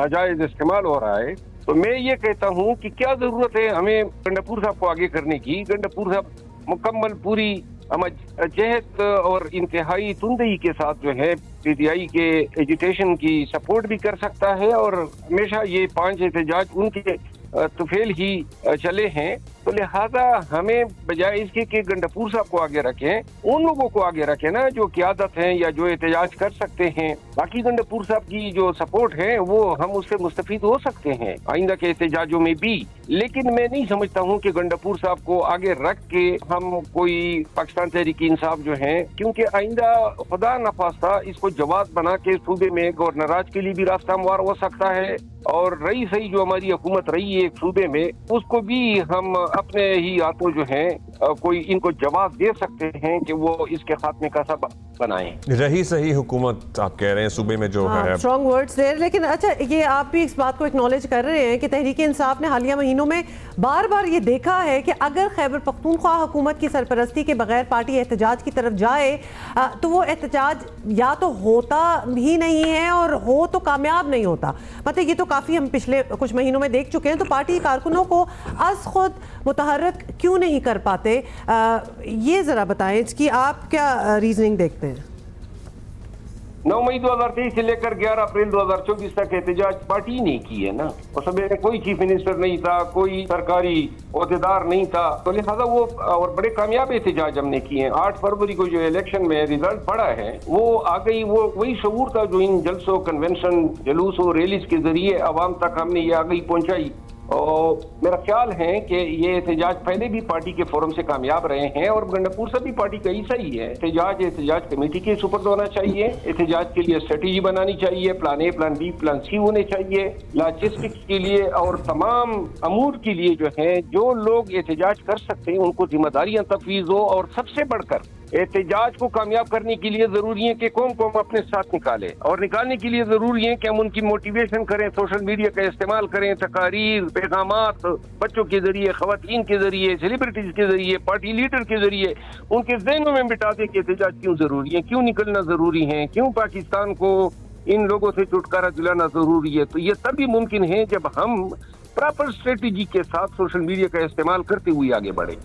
नाजायज़ इस्तेमाल हो रहा है। तो मैं ये कहता हूँ कि क्या ज़रूरत है हमें गंडापुर साहब को आगे करने की। गंडापुर साहब मुकम्मल पूरी जहद और इंतहाई तुंदई के साथ जो है पीटीआई के एजिटेशन की सपोर्ट भी कर सकता है, और हमेशा ये 5 एहतजाज उनके तुफेल ही चले हैं। तो लिहाजा हमें बजाय इसके कि गंडापुर साहब को आगे रखें, उन लोगों को आगे रखें ना जो क़यादत हैं या जो एहतजाज कर सकते हैं। बाकी गंडापुर साहब की जो सपोर्ट है वो हम उससे मुस्तफीद हो सकते हैं आइंदा के एहतजाजों में भी। लेकिन मैं नहीं समझता हूँ कि गंडापुर साहब को आगे रख के हम कोई पाकिस्तान तहरीक इंसाफ जो है, क्योंकि आइंदा खुदा नखास्ता इसको जवाब बना के सूबे में गवर्नराज के लिए भी रास्ता हमवार हो सकता है। और रही सही जो हमारी हुकूमत रही है एक सूबे में, उसको भी हम अपने ही हाथों जो है कोई इनको जवाब दे सकते हैं कि वो इसके खात्मे का सब बनाएं। रही सही हुकूमत आप कह रहे हैं सूबे में जो है, स्ट्रॉन्ग वर्ड्स देर। लेकिन अच्छा, ये आप भी इस बात को एक्नॉलेज कर रहे हैं कि तहरीक इंसाफ ने हालिया महीनों में बार बार ये देखा है कि अगर खैबर पख्तूनख्वा हुकूमत की सरपरस्ती के बगैर पार्टी एहतजाज की तरफ जाए तो वो एहतजाज या तो होता ही नहीं है और हो तो कामयाब नहीं होता। मतलब ये तो काफ़ी हम पिछले कुछ महीनों में देख चुके हैं। तो पार्टी कारकुनों को आज खुद मुतहरक क्यों नहीं कर पाते, ये ज़रा बताएं इसकी आप क्या रीजनिंग देखते हैं? 9 मई 2023 से लेकर 11 अप्रैल 2024 तक एहतजाज पार्टी ने की है ना। उस समय कोई चीफ मिनिस्टर नहीं था, कोई सरकारी अहदेदार नहीं था, तो लिहाजा वो और बड़े कामयाब एहतजाज हमने किए हैं। 8 फरवरी को जो इलेक्शन में रिजल्ट पड़ा है वो आ गई, वो वही शऊर था जो इन जल्सों, कन्वेंशन, जुलूसों, रैलीज के जरिए आवाम तक हमने ये आगही पहुँचाई। और मेरा ख्याल है कि ये एहतजाज पहले भी पार्टी के फोरम से कामयाब रहे हैं और गंडापुर साहब भी पार्टी का हिस्सा ही है। एहतजाज कमेटी के सुपुर्द होना चाहिए। एहतजाज के लिए स्ट्रेटेजी बनानी चाहिए, plan A, plan B, plan C होने चाहिए। लॉजिस्टिक्स के लिए और तमाम अमूर के लिए जो है जो लोग एहतजाज कर सकते हैं उनको जिम्मेदारियाँ तफवीज़ हो। और सबसे बढ़कर एहतजाज को कामयाब करने के लिए ज़रूरी है कि कौम को हम अपने साथ निकालें, और निकालने के लिए ज़रूरी है कि हम उनकी मोटिवेशन करें, सोशल मीडिया का इस्तेमाल करें, तकारीर, पैगाम बच्चों के ज़रिए, ख़वातीन के ज़रिए, सेलिब्रिटीज़ के ज़रिए, पार्टी लीडर के ज़रिए उनके जहनों में बिठा दें कि एहतजाज क्यों ज़रूरी है, क्यों निकलना ज़रूरी है, क्यों पाकिस्तान को इन लोगों से छुटकारा दिलाना ज़रूरी है। तो ये तभी मुमकिन है जब हम प्रॉपर स्ट्रेटजी के साथ सोशल मीडिया का इस्तेमाल करते हुए आगे बढ़ें।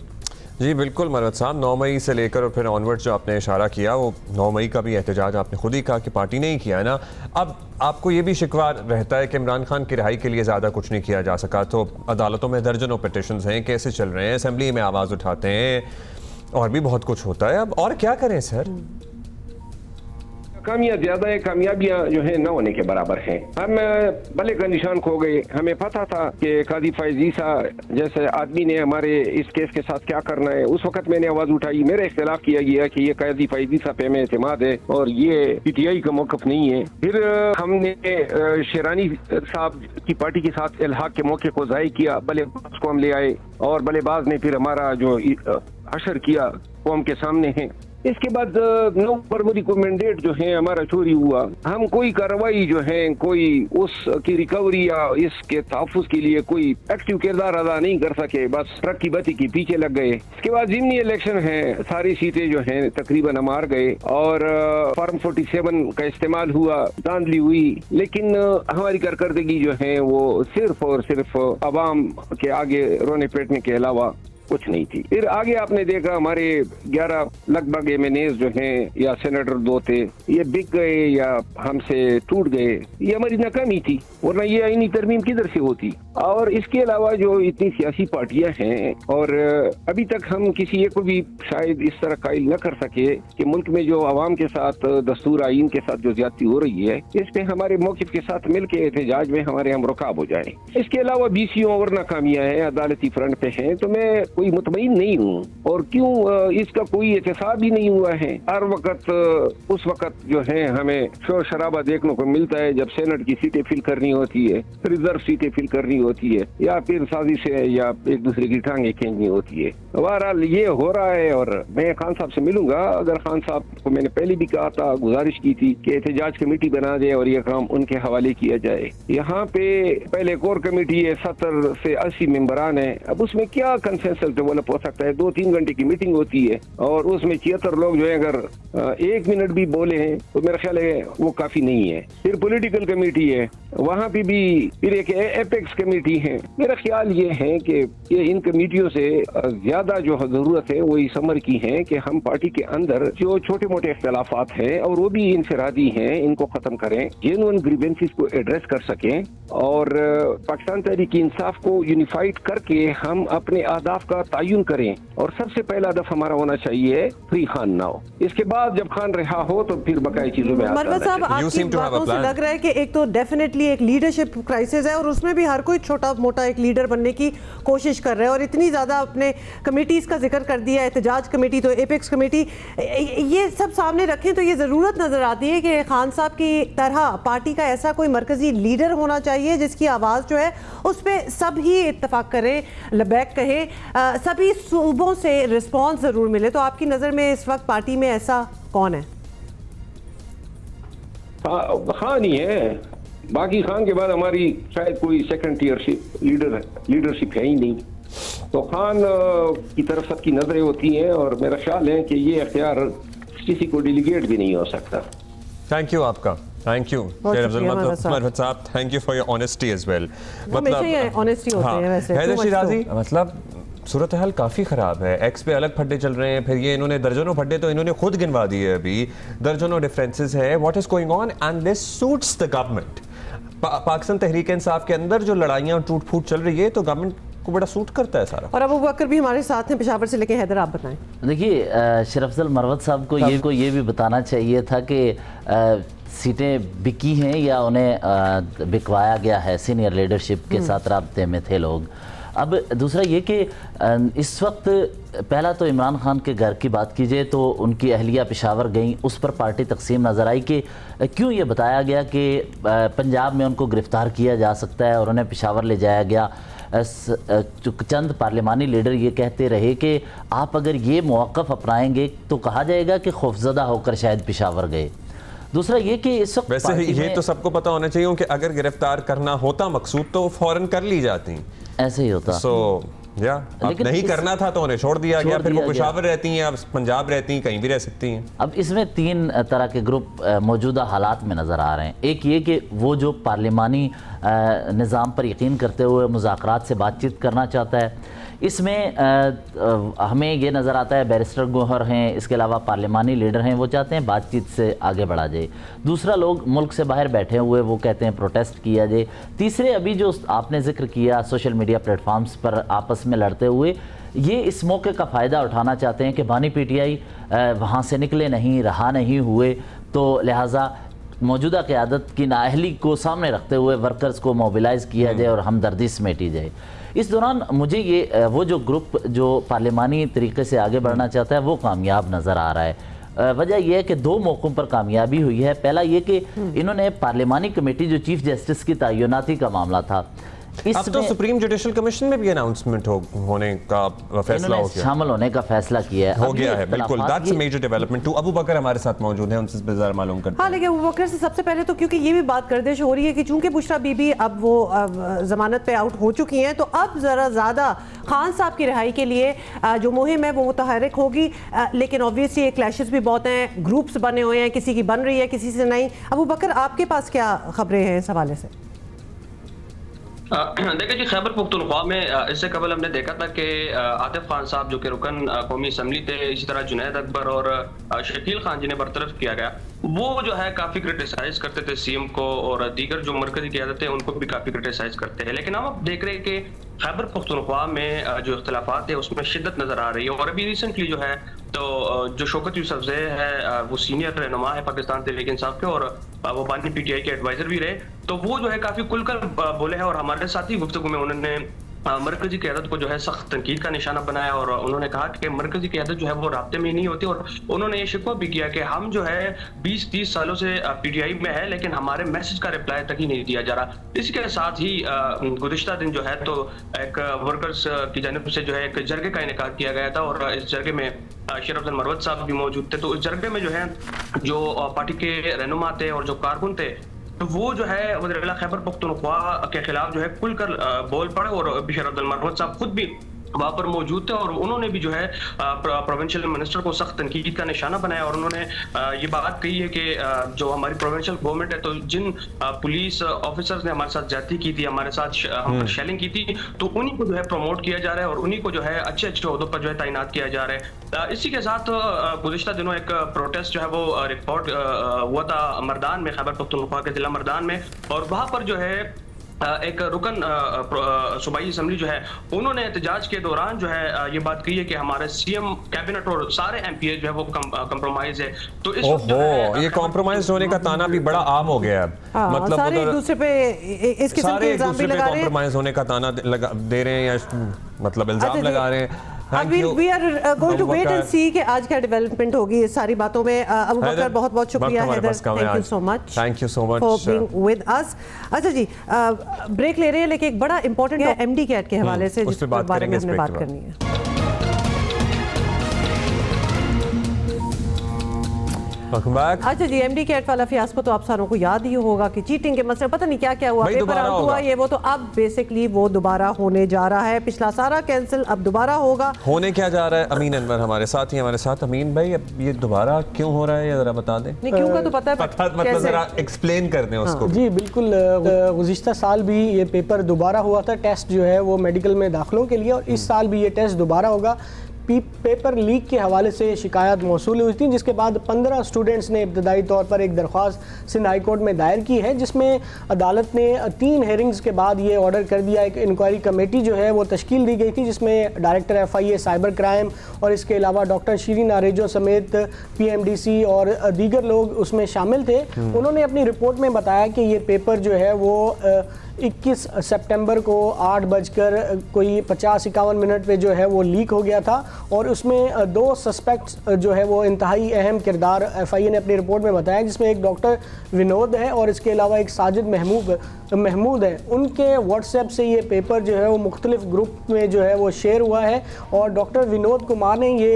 जी बिल्कुल मरवत साहब, 9 मई से लेकर और फिर ऑनवर्ड जो आपने इशारा किया, वो 9 मई का भी एहतजाज आपने खुद ही कहा कि पार्टी नहीं किया है ना। अब आपको ये भी शिकवा रहता है कि इमरान खान की रिहाई के लिए ज़्यादा कुछ नहीं किया जा सका, तो अदालतों में दर्जनों पिटिशन्स हैं, कैसे चल रहे हैं, असेंबली में आवाज़ उठाते हैं और भी बहुत कुछ होता है। अब और क्या करें सर? कम या ज्यादा ये कामयाबियाँ जो है न होने के बराबर है। हम भले का निशान खो गए, हमें पता था कि काजी फैजीसा जैसे आदमी ने हमारे इस केस के साथ क्या करना है। उस वक्त मैंने आवाज उठाई, मेरे खिलाफ किया गया कि ये काजी फैजीसा पे में एतमाद है और ये पीटीआई का मौकफ नहीं है। फिर हमने शेरानी साहब की पार्टी के साथ इल्हाक के मौके को जाहिर किया, बल्लेबाज को हम ले आए और बल्लेबाज ने फिर हमारा जो हशर किया कौम के सामने है। इसके बाद 9 फरवरी को मैंडेट जो है हमारा चोरी हुआ। हम कोई कार्रवाई जो है कोई उसकी रिकवरी या इसके तहफ़्फ़ुज़ के लिए कोई एक्टिव किरदार अदा नहीं कर सके, बस ट्रक की बत्ती के पीछे लग गए। इसके बाद जिमनी इलेक्शन है, सारी सीटें जो हैं तकरीबन हम हार गए और फार्म 47 का इस्तेमाल हुआ, धांधली हुई, लेकिन हमारी कारकर्दगी जो है वो सिर्फ और सिर्फ आवाम के आगे रोने पेटने के अलावा कुछ नहीं थी। फिर आगे आपने देखा हमारे 11 लगभग एमएनएस जो हैं या सेनेटर दो थे, ये बिक गए या हमसे टूट गए, ये हमारी नाकामी थी, वरना ये आईनी तरमीम किधर से होती। और इसके अलावा जो इतनी सियासी पार्टियां हैं और अभी तक हम किसी एक को भी शायद इस तरह कायल न कर सके कि मुल्क में जो आवाम के साथ दस्तूर आइन के साथ जो ज्यादती हो रही है इस पे हमारे मौकिफ के साथ मिलकर एहतजाज में हमारे हम रुकाब हो जाए। इसके अलावा बीसीओ और नाकामियां हैं, अदालती फ्रंट पे हैं, तो मैं कोई मुतमईन नहीं हूँ और क्यों इसका कोई एहतसाब ही नहीं हुआ है। हर वक्त उस वक्त जो है हमें शोर शराबा देखने को मिलता है जब सेनेट की सीटें फिल करनी होती है, रिजर्व सीटें फिल करनी होती है या फिर साजिश है या एक दूसरे की टांगे खींचनी होती है। बहरहाल ये हो रहा है और मैं खान साहब से मिलूंगा। अगर खान साहब को मैंने पहले भी कहा था, गुजारिश की थी कि एहतजाज कमेटी बना दे और ये काम उनके हवाले किया जाए। यहाँ पे पहले कोर कमेटी है, 70 से 80 मेंबरान है, अब उसमें क्या कंसेंसस डेवलप हो सकता है। 2-3 घंटे की मीटिंग होती है और उसमें 76 लोग जो है अगर 1 मिनट भी बोले हैं तो मेरा ख्याल है वो काफी नहीं है। फिर पॉलिटिकल कमेटी है, वहाँ पे भी फिर एक एपेक्स कमेटी है। मेरा ख्याल ये है कि ये इन कमेटियों से ज्यादा जो जरूरत है वो इस अमर की है कि हम पार्टी के अंदर जो छोटे मोटे इख्तलाफात हैं और वो भी इंफरादी हैं, इनको खत्म करें, जेन्युइन ग्रीवेंसेस को एड्रेस कर सकें और पाकिस्तान तहरीक इंसाफ को यूनिफाइड करके हम अपने अहदाफ का तयन करें। और सबसे पहला अहदाफ हमारा होना चाहिए फ्री खान नाओ। इसके बाद जब खान रहा हो तो फिर बकाया चीजों में लग रहा है कि एक तो डेफिनेटली एक लीडरशिप क्राइसिस है और उसमें भी हर कोई छोटा मोटा एक लीडर बनने की कोशिश कर रहा है और इतनी ज्यादा अपने कमेटीज का जिक्र कर दिया, एहतजाज कमेटी तो एपेक्स कमेटी, ये सब सामने रखें तो ये ज़रूरत नज़र आती है कि खान साहब की तरह पार्टी का ऐसा कोई मरकजी लीडर होना चाहिए जिसकी आवाज़ जो है उस पर सब ही इत्तफाक करें, लबैक कहें, सभी सूबों से रिस्पॉन्स ज़रूर मिले। तो आपकी नज़र में इस वक्त पार्टी में ऐसा कौन है? खान ही है, बाकी खान के बाद हमारी शायद कोई सेकंड टीयरशिप लीडरशिप है ही नहीं, तो खान की तरफ सबकी नजरें होती हैं और मेरा ख्याल है कि ये अख्तियार किसी को डेलीगेट भी नहीं हो सकता। थैंक यू आपका, थैंक यू साहब, thank you for your honesty as well. मतलब सूरत हाल काफ़ी ख़राब है, एक्स पे अलग फड्डे चल रहे हैं, फिर ये इन्होंने दर्जनों फड्डे तो इन्होंने खुद गिनवा दिए, अभी दर्जनों डिफरेंसेस है। What is going on and this suits the government. Pakistan Tehreek Insaf के अंदर जो लड़ाइयाँ और टूट फूट चल रही है तो गवर्नमेंट को बड़ा सूट करता है सारा। और अब अबूबकर भी हमारे साथ हैं पेशावर से लेके हैदर, आप बताएं। देखिए शरफजल मरवत साहब को ये भी बताना चाहिए था कि सीटें बिकी हैं या उन्हें बिकवाया गया है, सीनियर लीडरशिप के साथ रबते में थे लोग। अब दूसरा ये कि इस वक्त पहला तो इमरान खान के घर की बात कीजिए तो उनकी अहलिया पेशावर गई, उस पर पार्टी तकसीम नज़र आई कि क्यों ये बताया गया कि पंजाब में उनको गिरफ़्तार किया जा सकता है और उन्हें पेशावर ले जाया गया। चंद पार्लिमानी लीडर ये कहते रहे कि आप अगर ये मौक़िफ़ अपनाएंगे तो कहा जाएगा कि खौफजदा होकर शायद पेशावर गए। दूसरा ये कि इस वक्त वैसे ये तो सबको पता होना चाहिए कि अगर गिरफ्तार करना होता मकसूद तो फ़ौरन कर ली जाती, ऐसे ही होता। अब नहीं करना था तो उन्हें छोड़ दिया गया, फिर वो पेशावर रहती हैं, अब पंजाब रहती हैं, कहीं भी रह सकती हैं। अब इसमें 3 तरह के ग्रुप मौजूदा हालात में नज़र आ रहे हैं। एक ये कि वो जो पार्लिमानी निज़ाम पर यकीन करते हुए मुज़ाकरात से बातचीत करना चाहता है, इसमें हमें ये नज़र आता है बैरिस्टर गोहर हैं, इसके अलावा पार्लिमानी लीडर हैं, वो चाहते हैं बातचीत से आगे बढ़ा जाए। दूसरा लोग मुल्क से बाहर बैठे हुए वो कहते हैं प्रोटेस्ट किया जाए। तीसरे अभी जो आपने जिक्र किया सोशल मीडिया प्लेटफॉर्म्स पर आपस में लड़ते हुए, ये इस मौके का फ़ायदा उठाना चाहते हैं कि बानी पीटीआई वहाँ से निकले नहीं, रहा नहीं हुए, तो लिहाजा मौजूदा क़यादत की नाअहली को सामने रखते हुए वर्कर्स को मोबिलाइज़ किया जाए और हमदर्दी समेटी जाए। इस दौरान मुझे ये वो जो ग्रुप जो पार्लिमानी तरीके से आगे बढ़ना चाहता है वो कामयाब नज़र आ रहा है। वजह यह है कि दो मौक़ों पर कामयाबी हुई है। पहला ये कि इन्होंने पार्लिमानी कमेटी जो चीफ जस्टिस की तयनाती का मामला था, अब तो सुप्रीम जुडिशल कमीशन में भी अनाउंसमेंट होने का फैसला हो गया, शामिल होने का फैसला किया है, हो गया है। बिल्कुल, that's major development too. Abu Bakar हमारे साथ मौजूद हैं, उनसे बेजार मालूम करते हैं। लेकिन अबू बकर से सबसे पहले तो क्योंकि ये भी बात गर्दिश हो रही है कि चूंकि बुशरा बीबी अब वो जमानत पे आउट हो चुकी हैं, तो अब ज़रा ज़्यादा खान साहब की रिहाई के लिए जो मुहिम है वो मुतहरक होगी। लेकिन ऑब्वियसली क्लैशेस भी बहुत हैं, ग्रुप्स बने हुए हैं, किसी की बन रही है किसी से नहीं। अबू बकर, आपके पास क्या खबरें हैं इस हवाले से? देखिए जी, खैबर पख्तूनख्वा में इससे कबल हमने देखा था कि आतिफ खान साहब जो कि रुकन कौमी असम्बली थे, इसी तरह जुनैद अकबर और शकील खान जिन्हें बरतरफ किया गया, वो जो है काफ़ी क्रिटिसाइज़ करते थे सीएम को, और दीगर जो मरकज़ी क़यादत है उनको भी काफ़ी क्रिटिसाइज़ करते हैं। लेकिन हम अब देख रहे हैं कि खैबर पख्तूनख्वा में जो इख्तलाफात है उसमें शिद्दत नज़र आ रही है। और अभी रिसेंटली जो है तो जो शौकत यूसुफज़ई है वो सीनियर रहनुमा है पाकिस्तान तहरीक इंसाफ के, और वो बानी पीटीआई के एडवाइज़र भी रहे, तो वो जो है काफ़ी खुलकर बोले हैं। और हमारे साथ ही गुफ्तगू में उन्होंने मरकजी क़यादत को जो है सख्त तनकीद का निशाना बनाया, और उन्होंने कहा कि मरकजी क़यादत जो है वो राब्ते में ही नहीं होती। और उन्होंने ये शिकवा भी किया कि हम जो है 20-30 सालों से पीटीआई में है, लेकिन हमारे मैसेज का रिप्लाई तक ही नहीं दिया जा रहा। इसी के साथ ही गुज़िश्ता दिन जो है तो एक वर्कर्स की जानिब से जो है एक जरगे का इनेकाद किया गया था, और इस जरगे में शेर अफजल मरवत साहब भी मौजूद थे। तो इस जरगे में जो है जो पार्टी के रहनुमा थे और जो कारकुन थे वो जो है वज़ीर-ए-आला खैबर पख्तूनख्वा के खिलाफ जो है खुलकर बोल पड़े, और बशीर अब्दुल मरवत साहब खुद भी वहाँ पर मौजूद थे, और उन्होंने भी जो है प्रोविंशियल मिनिस्टर को सख्त तनकीद का निशाना बनाया। और उन्होंने ये बात कही है कि जो हमारी प्रोविंशियल गवर्नमेंट है, तो जिन पुलिस ऑफिसर्स ने हमारे साथ ज्यादती की थी, हमारे साथ शेलिंग की थी, तो उन्हीं को जो है प्रमोट किया जा रहा है, और उन्हीं को जो है अच्छे अच्छे ओहदों पर जो है तैनात किया जा रहा है। इसी के साथ गुज़िश्ता दिनों एक प्रोटेस्ट जो है वो रिकॉर्ड हुआ था मरदान में, खैबर पख्तूनख्वा के जिला मरदान में, और वहाँ पर जो है एक रुकन सूबाई असम्बली जो है उन्होंने एहतजाज के दौरान जो है ये बात कही है कि हमारे सीएम कैबिनेट और सारे एमपीए जो है वो कंप्रोमाइज है। तो इस ये कंप्रोमाइज होने का ताना भी बड़ा आम हो गया है, मतलब सारे दूसरे पे इस किस्म के इल्जाम भी लगा रहे हैं, कंप्रोमाइज होने का ताना दे रहे हैं, या मतलब इल्जाम लगा रहे हैं। We are going to wait and see कि आज क्या डेवलपमेंट होगी इस सारी बातों में। अबू बकर, बहुत बहुत शुक्रिया Haider, thank you so much, thank you so much for being with us. अच्छा जी, ब्रेक ले रहे हैं, लेकिन एक बड़ा इंपॉर्टेंट है एमडी कैट के हवाले से जिसके बारे में हमने बात करनी है। अच्छा जी, एमडी कैट वाला फियास्को तो आप सारों को याद ही होगा कि चीटिंग के मसले, पता नहीं क्या क्या हुआ, पेपर आउट हुआ, ये वो, तो अब बेसिकली वो दोबारा होने जा रहा है। पिछला सारा कैंसिल, अब दोबारा होगा। होने क्या जा रहा है? अमीन अनवर हमारे साथ ही अमीन भाई, अब ये दोबारा क्यों हो रहा है, ये जरा बता दें। नहीं, क्यों का तो पता है, मतलब जरा एक्सप्लेन कर दें उसको। जी बिल्कुल, गुज़िश्ता साल भी ये पेपर दोबारा हुआ था, टेस्ट जो है वो मेडिकल में दाखिलों के लिए, और इस साल भी ये टेस्ट दोबारा होगा। पेपर लीक के हवाले से शिकायत मौसूल हुई थी, जिसके बाद 15 स्टूडेंट्स ने इब्तदाई तौर पर एक दरख्वास्त सिंध हाई कोर्ट में दायर की है, जिसमें अदालत ने 3 हेयरिंग्स के बाद ये ऑर्डर कर दिया। एक इंक्वायरी कमेटी जो है वो तश्कील दी गई थी, जिसमें डायरेक्टर FIA साइबर क्राइम और इसके अलावा डॉक्टर शीरीन आरेजो समेत PMDC और दीगर लोग उसमें शामिल थे। उन्होंने अपनी रिपोर्ट में बताया कि ये पेपर जो है वो 21 सितंबर को 8:50-51 मिनट पर जो है वो लीक हो गया था, और उसमें 2 सस्पेक्ट्स जो है वो इंतहाई अहम किरदार FIA ने अपनी रिपोर्ट में बताया, जिसमें एक डॉक्टर विनोद है और इसके अलावा एक साजिद महमूद है। उनके व्हाट्सएप से ये पेपर जो है वो मुख्तलिफ ग्रुप में जो है वो शेयर हुआ है, और डॉक्टर विनोद कुमार ने ये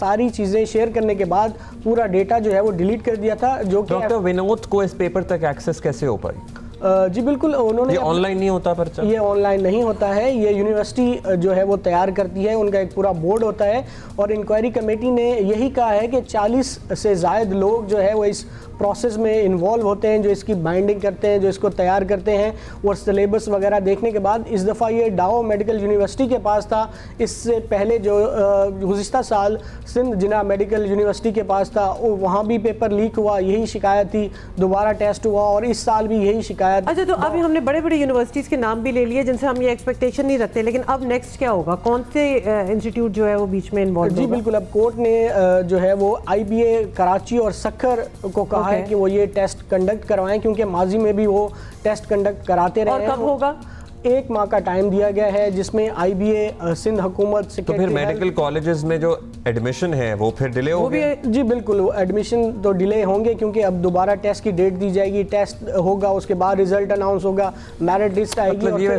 सारी चीज़ें शेयर करने के बाद पूरा डेटा जो है वो डिलीट कर दिया था। जो कि डॉक्टर विनोद को इस पेपर तक एक्सेस कैसे हो पाई? जी बिल्कुल, उन्होंने ये ऑनलाइन नहीं होता, पर्चा ये ऑनलाइन नहीं होता है, ये यूनिवर्सिटी जो है वो तैयार करती है, उनका एक पूरा बोर्ड होता है, और इंक्वायरी कमेटी ने यही कहा है कि 40 से ज़ायद लोग जो है वो इस प्रोसेस में इन्वॉल्व होते हैं, जो इसकी बाइंडिंग करते हैं, जो इसको तैयार करते हैं, और सिलेबस वगैरह देखने के बाद इस दफ़ा ये डाओ मेडिकल यूनिवर्सिटी के पास था। इससे पहले जो गुज़िश्ता साल सिंध जिना मेडिकल यूनिवर्सिटी के पास था, वहाँ भी पेपर लीक हुआ, यही शिकायत थी, दोबारा टेस्ट हुआ, और इस साल भी यही शिकायत शायद। अच्छा, तो अभी हमने बड़े बड़े यूनिवर्सिटीज़ के नाम भी ले लिए जिनसे हम ये एक्सपेक्टेशन नहीं रखते, लेकिन अब नेक्स्ट क्या होगा, कौन से इंस्टीट्यूट जो है वो बीच में इन्वॉल्व? जी बिल्कुल, अब कोर्ट ने जो है वो IBA कराची और सखर को कहा है कि वो ये टेस्ट कंडक्ट करवाएं, क्योंकि माजी में भी वो टेस्ट कंडक्ट कराते रहे। और कब होगा? 1 माह का टाइम दिया गया है, जिसमें IBA सिंध हुकूमत से। तो फिर मेडिकल कॉलेजेस में जो एडमिशन है वो फिर डिले हो गए? जी बिल्कुल, एडमिशन तो डिले होंगे क्योंकि अब दोबारा टेस्ट की डेट दी जाएगी, टेस्ट होगा, उसके बाद रिजल्ट अनाउंस होगा, मेरिट लिस्ट आएगी। बहुत शुक्रिया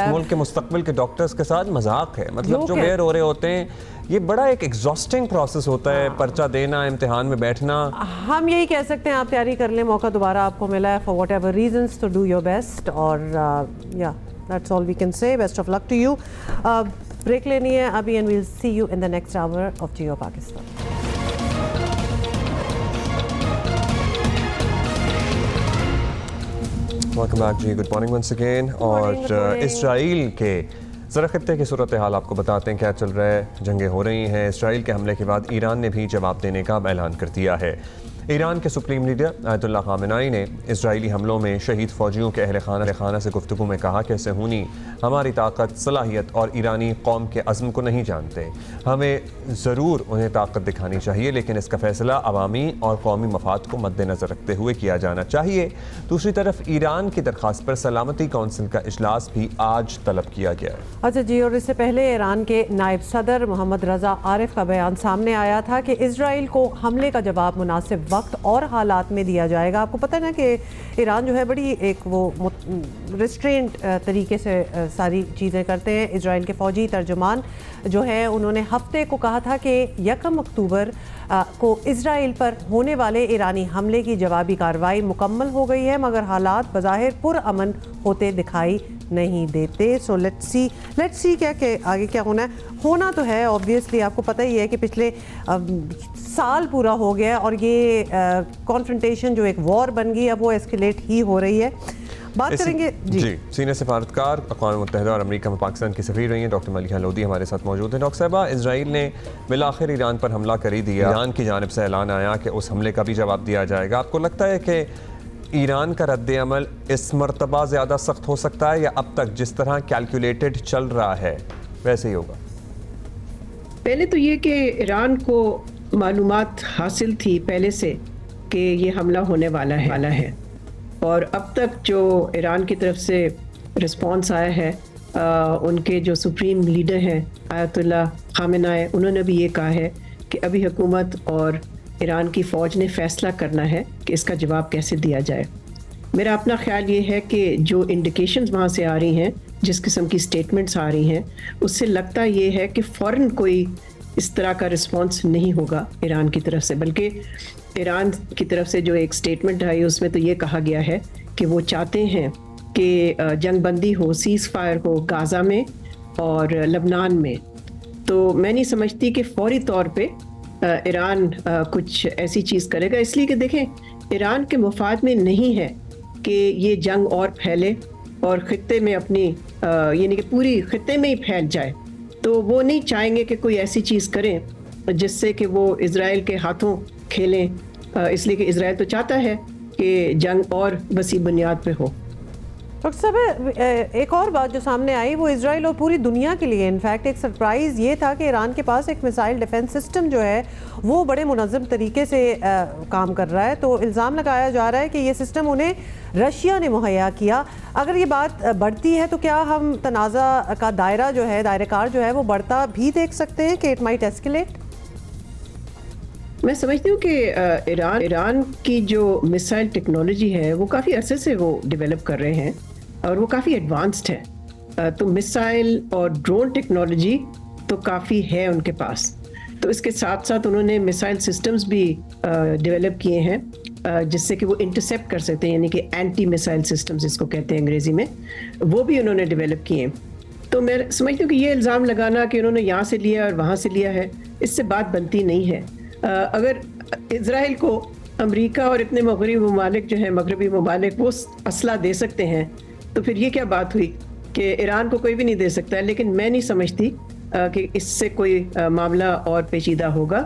इस मुल्क के मुस्तकबिल के डॉक्टर्स के साथ मजाक है, मतलब जो मेयर हो रहे होते हैं, ये बड़ा एक एग्जॉस्टिंग प्रोसेस होता है, पर्चा देना, इम्तिहान में बैठना। हम यही कह सकते हैं आप तैयारी कर लें, मौका दोबारा आपको मिला है, for whatever reasons to do your best, और या that's all we can say, best of luck to you. Break लेनी है अभी, and we'll see you in the next hour of Geo Pakistan. Welcome back जी, गुड मॉर्निंग वंस अगेन। और Israel के ज़रा ख़त्े की सूरत हाल आपको बताते हैं क्या चल रहा है। जंगें हो रही हैं, इसराइल के हमले के बाद ईरान ने भी जवाब देने का ऐलान कर दिया है। ईरान के सुप्रीम लीडर आयतुल्ला खामेनाई ने इसराइली हमलों में शहीद फ़ौजियों के अहल खाना से गुफ्तगू में कहा कि सहूनी हमारी ताकत, सलाहियत और ईरानी कौम के अज़म को नहीं जानते। हमें ज़रूर उन्हें ताकत दिखानी चाहिए, लेकिन इसका फ़ैसला अवामी और कौमी मफाद को मद्देनज़र रखते हुए किया जाना चाहिए। दूसरी तरफ ईरान की दरख्वास्त पर सलामती कौंसिल का इजलास भी आज तलब किया गया। अच्छा जी, और इससे पहले ईरान के नायब सदर मोहम्मद रज़ा आरिफ का बयान सामने आया था कि इसराइल को हमले का जवाब मुनासिब वक्त और हालात में दिया जाएगा। आपको पता है ना कि ईरान जो है बड़ी एक वो रिस्ट्रेंट तरीके से सारी चीज़ें करते हैं। इजराइल के फ़ौजी तर्जुमान जो है उन्होंने हफ्ते को कहा था कि 1 अक्टूबर को इजराइल पर होने वाले ईरानी हमले की जवाबी कार्रवाई मुकम्मल हो गई है, मगर हालात बज़ाहिर पुरअमन होते दिखाई नहीं देते। सो लेट्स सी क्या के आगे क्या होना है। होना तो है ऑब्वियसली, आपको पता ही है कि पिछले साल पूरा हो गया और ये कॉन्फ्रंटेशन जो एक वॉर बन गई, अब वो एस्केलेट ही हो रही है। बात करेंगे जी सीनियर सिफारतकार अक़वाम मुत्तहिदा और अमरीका में पाकिस्तान की सफ़ीर रही हैं डॉक्टर मलिहा लोधी हमारे साथ मौजूद हैं। डॉक्टर साहबा, इसराइल ने बिलाखिर ईरान पर हमला कर ही दिया, ईरान की जानिब से ऐलान आया कि उस हमले का भी जवाब दिया जाएगा। आपको लगता है कि ईरान का रद्द अमल इस मरतबा ज़्यादा सख्त हो सकता है, या अब तक जिस तरह कैलकुलेटेड चल रहा है वैसे ही होगा? पहले तो ये कि ईरान को मालूमात हासिल थी पहले से कि ये हमला होने वाला है और अब तक जो ईरान की तरफ से रिस्पॉन्स आया है, उनके जो सुप्रीम लीडर हैं आयतुल्ला खामेनाई, उन्होंने भी ये कहा है कि अभी हुकूमत और ईरान की फ़ौज ने फैसला करना है कि इसका जवाब कैसे दिया जाए। मेरा अपना ख्याल ये है कि जो इंडिकेशंस वहाँ से आ रही हैं, जिस किस्म की स्टेटमेंट्स आ रही हैं, उससे लगता ये है कि फ़ौरन कोई इस तरह का रिस्पॉन्स नहीं होगा ईरान की तरफ से, बल्कि ईरान की तरफ से जो एक स्टेटमेंट आई उसमें तो ये कहा गया है कि वो चाहते हैं कि जंग बंदी हो, सीज़ फायर हो गाज़ा में और लबनान में। तो मैं नहीं समझती कि फौरी तौर पर ईरान कुछ ऐसी चीज़ करेगा, इसलिए कि देखें ईरान के मुफाद में नहीं है कि ये जंग और फैले और ख़ित्ते में अपनी यानी कि पूरी ख़ित्ते में ही फैल जाए। तो वो नहीं चाहेंगे कि कोई ऐसी चीज़ करें जिससे कि वो इज़राइल के हाथों खेलें, इसलिए कि इज़राइल तो चाहता है कि जंग और वसी बुनियाद पे हो। डॉक्टर साहब, एक और बात जो सामने आई वो इज़राइल और पूरी दुनिया के लिए इनफैक्ट एक सरप्राइज़ ये था कि ईरान के पास एक मिसाइल डिफेंस सिस्टम जो है वो बड़े मुनज़्ज़म तरीके से काम कर रहा है। तो इल्ज़ाम लगाया जा रहा है कि ये सिस्टम उन्हें रशिया ने मुहैया किया। अगर ये बात बढ़ती है तो क्या हम तनाज़ा का दायरा जो है, दायरेकार जो है, वो बढ़ता भी देख सकते हैं कि इट माइट एस्केलेट? मैं समझती हूँ कि ईरान की जो मिसाइल टेक्नोलॉजी है वो काफ़ी अरसे से वो डेवलप कर रहे हैं और वो काफ़ी एडवांस्ड है। तो मिसाइल और ड्रोन टेक्नोलॉजी तो काफ़ी है उनके पास। तो इसके साथ साथ उन्होंने मिसाइल सिस्टम्स भी डेवलप किए हैं जिससे कि वो इंटरसेप्ट कर सकते हैं, यानी कि एंटी मिसाइल सिस्टम्स इसको कहते हैं अंग्रेज़ी में, वो भी उन्होंने डेवलप किए। तो मैं समझती हूँ कि ये इल्ज़ाम लगाना कि उन्होंने यहाँ से लिया और वहाँ से लिया है, इससे बात बनती नहीं है। अगर इज़राइल को अमेरिका और इतने मगरबी ममालिक वो असला दे सकते हैं तो फिर ये क्या बात हुई कि ईरान को कोई भी नहीं दे सकता है। लेकिन मैं नहीं समझती कि इससे कोई मामला और पेचीदा होगा।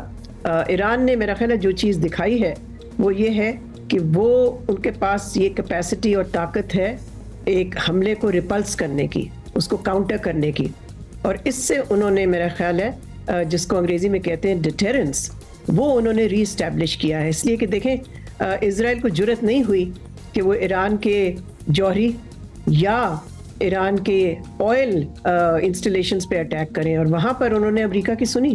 ईरान ने मेरा ख्याल है जो चीज़ दिखाई है वो ये है कि कि वो उनके पास ये कैपेसिटी और ताकत है एक हमले को रिपल्स करने की, उसको काउंटर करने की। और इससे उन्होंने, मेरा ख्याल है, जिसको अंग्रेज़ी में कहते हैं डिटेरेंस, वो उन्होंने रीस्टैब्लिश किया है। इसलिए कि देखें, इसराइल को जुर्रत नहीं हुई कि वो ईरान के जौहरी या ईरान के ऑयल इंस्टॉलेशंस पे अटैक करें, और वहाँ पर उन्होंने अमेरिका की सुनी,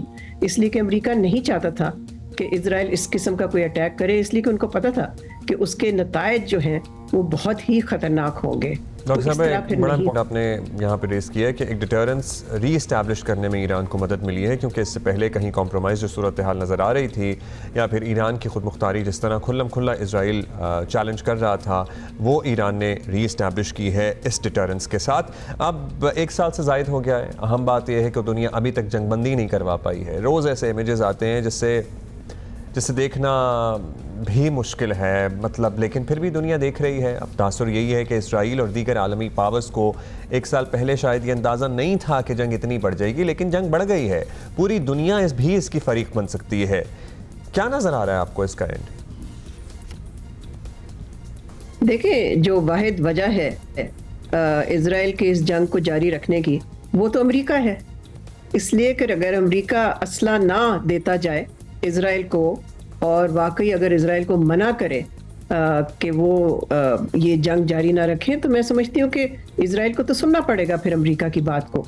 इसलिए कि अमेरिका नहीं चाहता था कि इसराइल इस किस्म का कोई अटैक करे, इसलिए कि उनको पता था कि उसके नतायज जो हैं वो बहुत ही ख़तरनाक होंगे। डॉक्टर साहब, बड़ा इम्पोर्टेंट आपने यहाँ पे रेस किया है कि एक डिटरेंस रीएस्टैब्लिश करने में ईरान को मदद मिली है, क्योंकि इससे पहले कहीं कॉम्प्रोमाइज़ जो सूरत हाल नज़र आ रही थी, या फिर ईरान की खुद मुख्तारी जिस तरह खुल्लम खुल्ला इसराइल चैलेंज कर रहा था, वो ईरान ने रीएस्टैब्लिश की है इस डिटरेंस के साथ। अब एक साल से ज़ायद हो गया है। अहम बात यह है कि दुनिया अभी तक जंगबंदी नहीं करवा पाई है। रोज़ ऐसे इमेजेस आते हैं जिससे देखना भी मुश्किल है, मतलब, लेकिन फिर भी दुनिया देख रही है। अब तासुर यही है कि इसराइल और दीगर आलमी पावर्स को एक साल पहले शायद ये अंदाज़ा नहीं था कि जंग इतनी बढ़ जाएगी, लेकिन जंग बढ़ गई है। पूरी दुनिया इसकी फरीक बन सकती है। क्या नज़र आ रहा है आपको इसका एंड? देखें, जो वाहिद वजह है इसराइल के इस जंग को जारी रखने की, वो तो अमरीका है। इसलिए कि अगर अमरीका असला ना देता जाए इसराइल को, और वाकई अगर इसराइल को मना करे कि वो ये जंग जारी ना रखें, तो मैं समझती हूँ कि इसराइल को तो सुनना पड़ेगा फिर अमेरिका की बात को।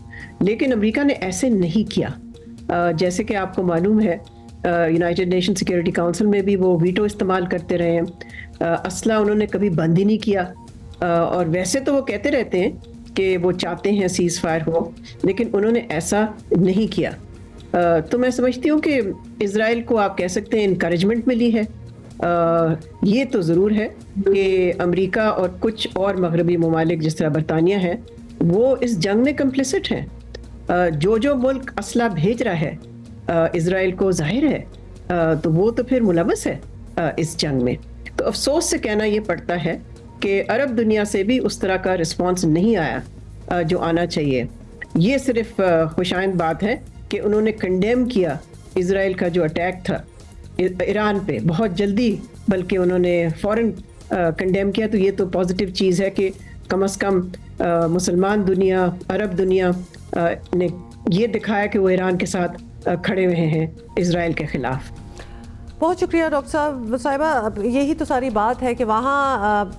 लेकिन अमेरिका ने ऐसे नहीं किया। जैसे कि आपको मालूम है, यूनाइटेड नेशन सिक्योरिटी काउंसिल में भी वो वीटो इस्तेमाल करते रहे हैं। असला उन्होंने कभी बंद ही नहीं किया। और वैसे तो वो कहते रहते हैं कि वो चाहते हैं सीज़ फायर हो, लेकिन उन्होंने ऐसा नहीं किया। तो मैं समझती हूँ कि इसराइल को, आप कह सकते हैं, इनकरेजमेंट मिली है। ये तो ज़रूर है कि अमेरिका और कुछ और मगरबी ममालिक जिस तरह बरतानिया है, वो इस जंग में कम्प्लिसिट हैं। जो मुल्क असला भेज रहा है इसराइल को, जाहिर है तो वो तो फिर मुलवस है इस जंग में। तो अफसोस से कहना ये पड़ता है कि अरब दुनिया से भी उस तरह का रिस्पॉन्स नहीं आया जो आना चाहिए। ये सिर्फ खुशाइंद बात है कि उन्होंने कंडेम किया इसराइल का जो अटैक था ईरान पे, बहुत जल्दी, बल्कि उन्होंने फौरन कंडेम किया। तो ये तो पॉजिटिव चीज़ है कि कम से कम मुसलमान दुनिया, अरब दुनिया ने ये दिखाया कि वो ईरान के साथ खड़े हुए हैं इसराइल के ख़िलाफ़। बहुत शुक्रिया डॉक्टर साहिबा। यही तो सारी बात है कि वहाँ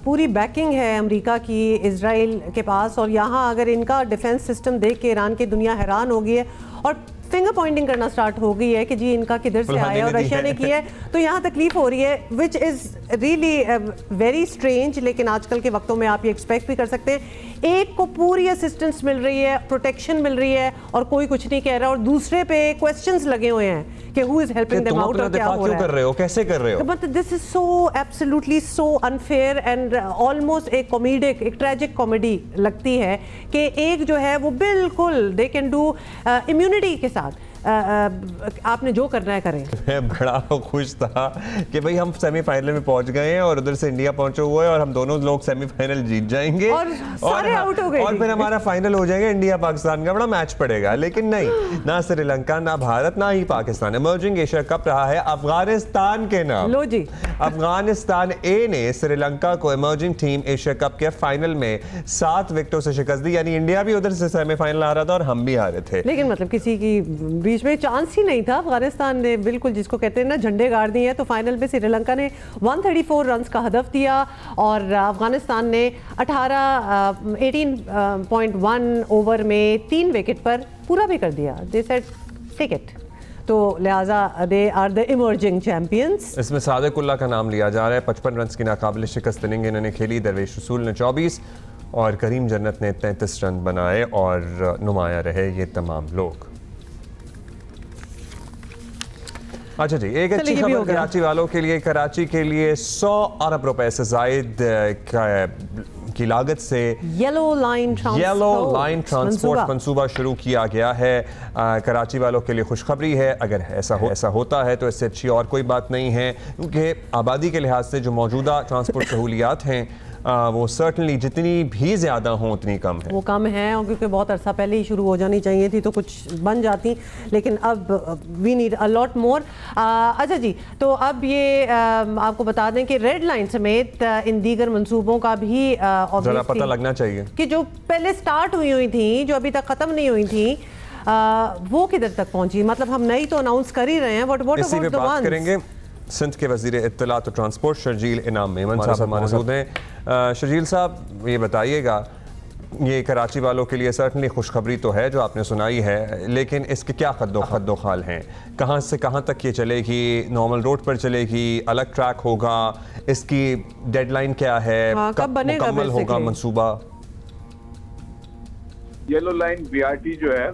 पूरी बैकिंग है अमेरिका की इसराइल के पास, और यहाँ अगर इनका डिफेंस सिस्टम देख के ईरान की दुनिया हैरान हो गई है और फिंगर पॉइंटिंग करना स्टार्ट हो गई है कि जी इनका किधर से आया और रशिया ने किया है, तो यहाँ तकलीफ हो रही है, which is really very strange. लेकिन आजकल के वक्तों में आप ये एक्सपेक्ट भी कर सकते हैं, एक को पूरी असिस्टेंस मिल रही है, प्रोटेक्शन मिल रही है, और कोई कुछ नहीं कह रहा, और दूसरे पे क्वेश्चंस लगे हुए हैं कि who is helping them out, और क्या हो रहा है, कर रहे हो, कैसे कर रहे हो। But this is so absolutely so unfair and almost एक कॉमेडिक, एक ट्रेजिक कॉमेडी लगती है कि एक जो है वो बिल्कुल दे कैन डू इम्यूनिटी के साथ, आपने जो करना है करें। मैं बड़ा खुश था कि भाई हम सेमीफाइनल में पहुंच गए हैं और उधर से इंडिया पहुंचे हुए हैं, और हम दोनों लोग सेमीफाइनल जीत जाएंगे और आउट हो गए, और फिर हमारा फाइनल हो जाएगा इंडिया पाकिस्तान का, बड़ा मैच पड़ेगा। लेकिन नहीं, ना श्रीलंका, ना भारत, ना ही पाकिस्तान। इमर्जिंग एशिया कप रहा है अफगानिस्तान के नाम। लो जी, अफगानिस्तान ए ने श्रीलंका को इमर्जिंग टीम एशिया कप के फाइनल में 7 विकेटों से शिकस्त दी, यानी इंडिया भी उधर से सेमीफाइनल आ रहा था और हम भी हारे थे। लेकिन मतलब किसी की बीच में चांस ही नहीं था। अफगानिस्तान ने बिल्कुल, जिसको कहते हैं ना, झंडे गाड़ दिए हैं। तो फाइनल में श्रीलंका ने 134 रन का हदफ दिया और अफगानिस्तान ने 18.1 ओवर में 3 विकेट पर पूरा भी कर दिया। They said take it. तो लिहाजा they are the emerging champions. इसमें सादिकुल्ला का नाम लिया जा रहा है। 55 रन की नाकाबिल शिकस्त इनिंग इन्होंने खेली। दरवेश रसूल ने 24 और करीम जन्नत ने 33 रन बनाए और नुमाया रहे ये तमाम लोग। अच्छा जी, एक अच्छी खबर कराची वालों के लिए। कराची के लिए 100 अरब रुपए से ज्यादा की लागत से येलो लाइन ट्रांसपोर्ट मंसूबा शुरू किया गया है। कराची वालों के लिए खुशखबरी है। अगर ऐसा होता है तो इससे अच्छी और कोई बात नहीं है, क्योंकि आबादी के लिहाज से जो मौजूदा ट्रांसपोर्ट सहूलियात हैं वो सर्टनली जितनी भी ज़्यादा हों उतनी कम है, वो कम है, और क्योंकि बहुत अरसा पहले ही शुरू हो जानी चाहिए थी तो कुछ बन जाती, लेकिन अब we need a lot more. अच्छा जी, तो अब ये आपको बता दें कि रेड लाइन समेत इन दीगर मनसूबों का भी जरा पता लगना चाहिए कि जो पहले स्टार्ट हुई थी, जो अभी तक ख़त्म नहीं हुई थी, वो किधर तक पहुंची, मतलब हम नई तो अनाउंस कर ही रहे हैं, but what about the ones? करेंगे सिंध के वज़ीर इत्तलात और ट्रांसपोर्ट शर्जील इनाम मेमन साहब हमारे मौजूद हैं। शर्जील साहब, ये बताइएगा, ये कराची वालों के लिए सर्टनली खुशखबरी तो है जो आपने सुनाई है, लेकिन इसके क्या खद्दोखाल हैं, कहाँ से कहाँ तक ये चलेगी, नॉर्मल रोड पर चलेगी, अलग ट्रैक होगा, इसकी डेडलाइन क्या है, कब मुकम्मल होगा मनसूबा? येलो लाइन बीआरटी जो है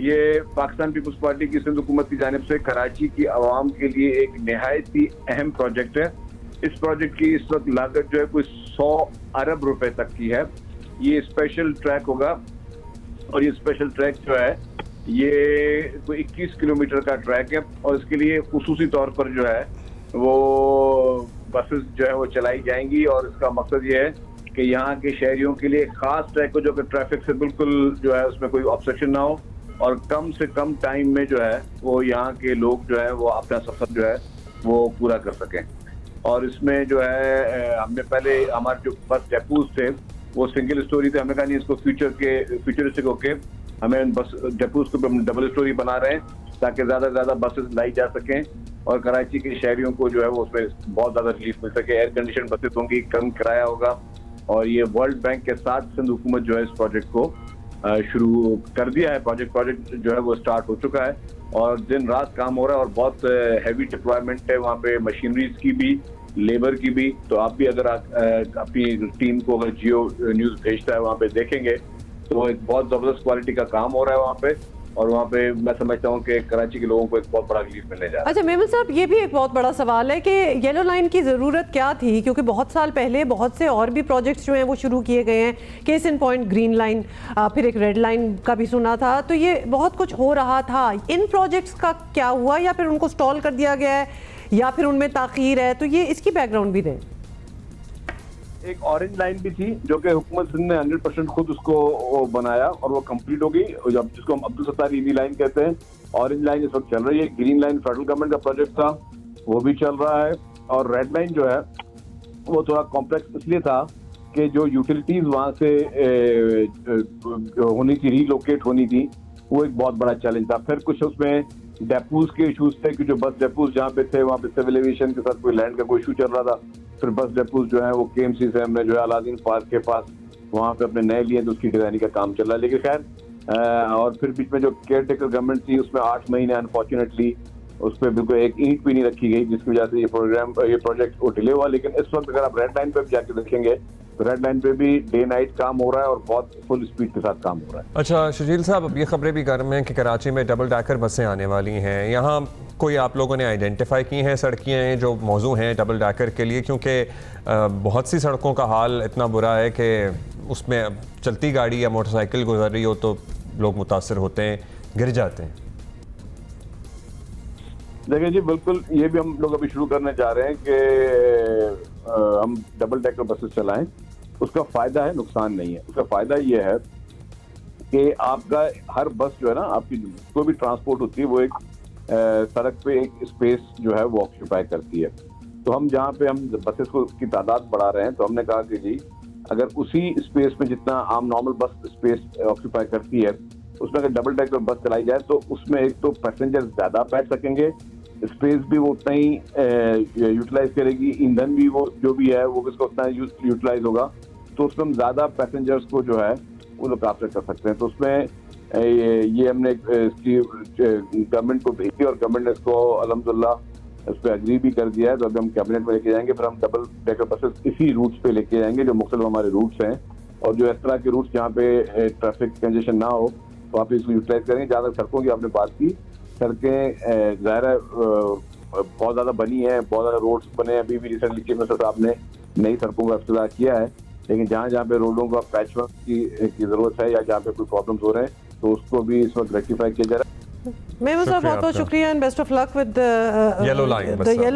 ये पाकिस्तान पीपल्स पार्टी की सिंध हुकूमत की जानिब से कराची की आवाम के लिए एक नहायत ही अहम प्रोजेक्ट है। इस प्रोजेक्ट की इस वक्त लागत जो है कोई 100 अरब रुपए तक की है। ये स्पेशल ट्रैक होगा और ये स्पेशल ट्रैक जो है ये कोई 21 किलोमीटर का ट्रैक है और इसके लिए खुसूसी तौर पर जो है वो बसेस जो है वो चलाई जाएंगी और इसका मकसद ये है कि यहाँ के शहरियों के लिए खास ट्रैक हो जो कि ट्रैफिक से बिल्कुल जो है उसमें कोई ऑब्स्ट्रक्शन ना हो और कम से कम टाइम में जो है वो यहाँ के लोग जो है वो अपना सफर जो है वो पूरा कर सकें। और इसमें जो है हमने पहले हमारे जो बस डेपोज थे वो सिंगल स्टोरी थे, हमने कहा नहीं इसको फ्यूचरिस्टिक होके हमें उन बस डेपोज को डबल स्टोरी बना रहे हैं ताकि ज़्यादा से ज़्यादा बसेस लाई जा सकें और कराची के शहरियों को जो है वो उसमें बहुत ज़्यादा रिलीफ मिल सके। एयर कंडीशन बसेस होंगी, कम किराया होगा और ये वर्ल्ड बैंक के साथ सिंध हुकूमत जो है इस प्रोजेक्ट को शुरू कर दिया है। प्रोजेक्ट जो है वो स्टार्ट हो चुका है और दिन रात काम हो रहा है और बहुत हैवी डिप्लॉयमेंट है वहाँ पे, मशीनरीज की भी, लेबर की भी। तो आप भी अगर अपनी टीम को अगर जियो न्यूज़ भेजता है वहाँ पे देखेंगे तो एक बहुत ज़बरदस्त क्वालिटी का काम हो रहा है वहाँ पे और वहाँ पे मैं समझता हूँ कि कराची के लोगों को एक बहुत बड़ा रिलीफ मिलने जा रहा है। अच्छा मेमन साहब, ये भी एक बहुत बड़ा सवाल है कि येलो लाइन की ज़रूरत क्या थी, क्योंकि बहुत साल पहले बहुत से और भी प्रोजेक्ट्स जो हैं वो शुरू किए गए हैं, case in point green line, फिर एक रेड लाइन का भी सुना था, तो ये बहुत कुछ हो रहा था। इन प्रोजेक्ट्स का क्या हुआ, या फिर उनको स्टॉल कर दिया गया है या फिर उनमें ताख़ीर है, तो ये इसकी बैकग्राउंड भी दें। एक ऑरेंज लाइन भी थी जो कि हुकूमत सिंध ने 100% खुद उसको बनाया और वो कंप्लीट हो गई, जिसको हम अब्दुल सत्तार ईवी लाइन कहते हैं। ऑरेंज लाइन इस वक्त चल रही है, ग्रीन लाइन फेडरल गवर्नमेंट का प्रोजेक्ट था वो भी चल रहा है और रेड लाइन जो है वो थोड़ा कॉम्प्लेक्स इसलिए था कि जो यूटिलिटीज़ वहाँ से होनी थी, रीलोकेट होनी थी, वो एक बहुत बड़ा चैलेंज था। फिर कुछ उसमें डेपोज के इशूज़ थे कि जो बस डेपोज जहाँ पे थे वहाँ पे सिविल एविएशन के साथ कोई लैंड का कोई इशू चल रहा था। फिर बस डेपोज जो है वो केएमसी से हमने जो है अलादीन पार्क के पास वहाँ पे अपने नए लिए, तो उसकी डिजाइनिंग का काम चल रहा है। लेकिन खैर, और फिर बीच में जो केयर टेकर गवर्नमेंट थी उसमें 8 महीने अनफॉर्चुनेटली उस पर बिल्कुल एक ईंट भी नहीं रखी गई, जिसकी वजह से ये प्रोजेक्ट वो डिले हुआ। लेकिन इस वक्त अगर आप रेड लाइन पर भी जाके देखेंगे तो रेड लाइन पे भी डे नाइट काम हो रहा है और बहुत फुल स्पीड के साथ काम हो रहा है। अच्छा शजील साहब, अब ये खबरें भी गर्म हैं कि कराची में डबल डैकर बसें आने वाली हैं, यहाँ कोई आप लोगों ने आइडेंटिफाई की हैं सड़कें जो मौजूद हैं डबल डैकर के लिए, क्योंकि बहुत सी सड़कों का हाल इतना बुरा है कि उसमें चलती गाड़ी या मोटरसाइकिल गुजर रही हो तो लोग मुतासर होते हैं, गिर जाते हैं। देखिए जी, बिल्कुल ये भी हम लोग अभी शुरू करने जा रहे हैं कि हम डबल डेकर बसेस चलाएं। उसका फ़ायदा है, नुकसान नहीं है। उसका फ़ायदा ये है कि आपका हर बस जो है ना, आपकी कोई भी ट्रांसपोर्ट होती है वो एक सड़क पे एक स्पेस जो है वो ऑक्यूपाई करती है। तो हम जहाँ पे हम बसेस को की तादाद बढ़ा रहे हैं, तो हमने कहा कि जी अगर उसी स्पेस में जितना आम नॉर्मल बस स्पेस ऑक्यूपाई करती है उसमें अगर डबल डेकर बस चलाई जाए तो उसमें एक तो पैसेंजर ज़्यादा बैठ सकेंगे, स्पेस भी वो उतना ही यूटिलाइज करेगी, ईंधन भी वो जो भी है वो इसका उतना यूटिलाइज होगा, तो उसमें हम ज़्यादा पैसेंजर्स को जो है वो लोग कैप्चर कर सकते हैं। तो उसमें ये हमने इसकी गवर्नमेंट को भेजी और गवर्नमेंट ने इसको अल्हम्दुलिल्लाह उस पर एग्री भी कर दिया है। तो अभी हम कैबिनेट में लेके जाएंगे, फिर हम डबल डेकर बसेस इसी रूट्स पे लेके जाएंगे जो मुख्तलिफ हमारे रूट्स हैं, और जो इस तरह के रूट्स जहाँ पे ट्रैफिक कंजेशन ना हो तो आप इसको यूटिलाइज करेंगे। ज़्यादा सड़कों की आपने बात की, सड़कें ज़ाहिर है बहुत ज़्यादा बनी है, बहुत ज़्यादा रोड्स बने हैं। अभी भी रिसेंटली चीफ मिनिस्टर साहब ने नई सड़कों का इफ्तिताह किया है, लेकिन जहाँ जहाँ पे रोडों का पैचवर्क की ज़रूरत है या जहाँ पे कोई प्रॉब्लम्स हो रहे हैं तो उसको भी इस वक्त रेक्टिफाई किया जा रहा है। मेमू साहब बहुत बहुत शुक्रिया and best of luck with the yellow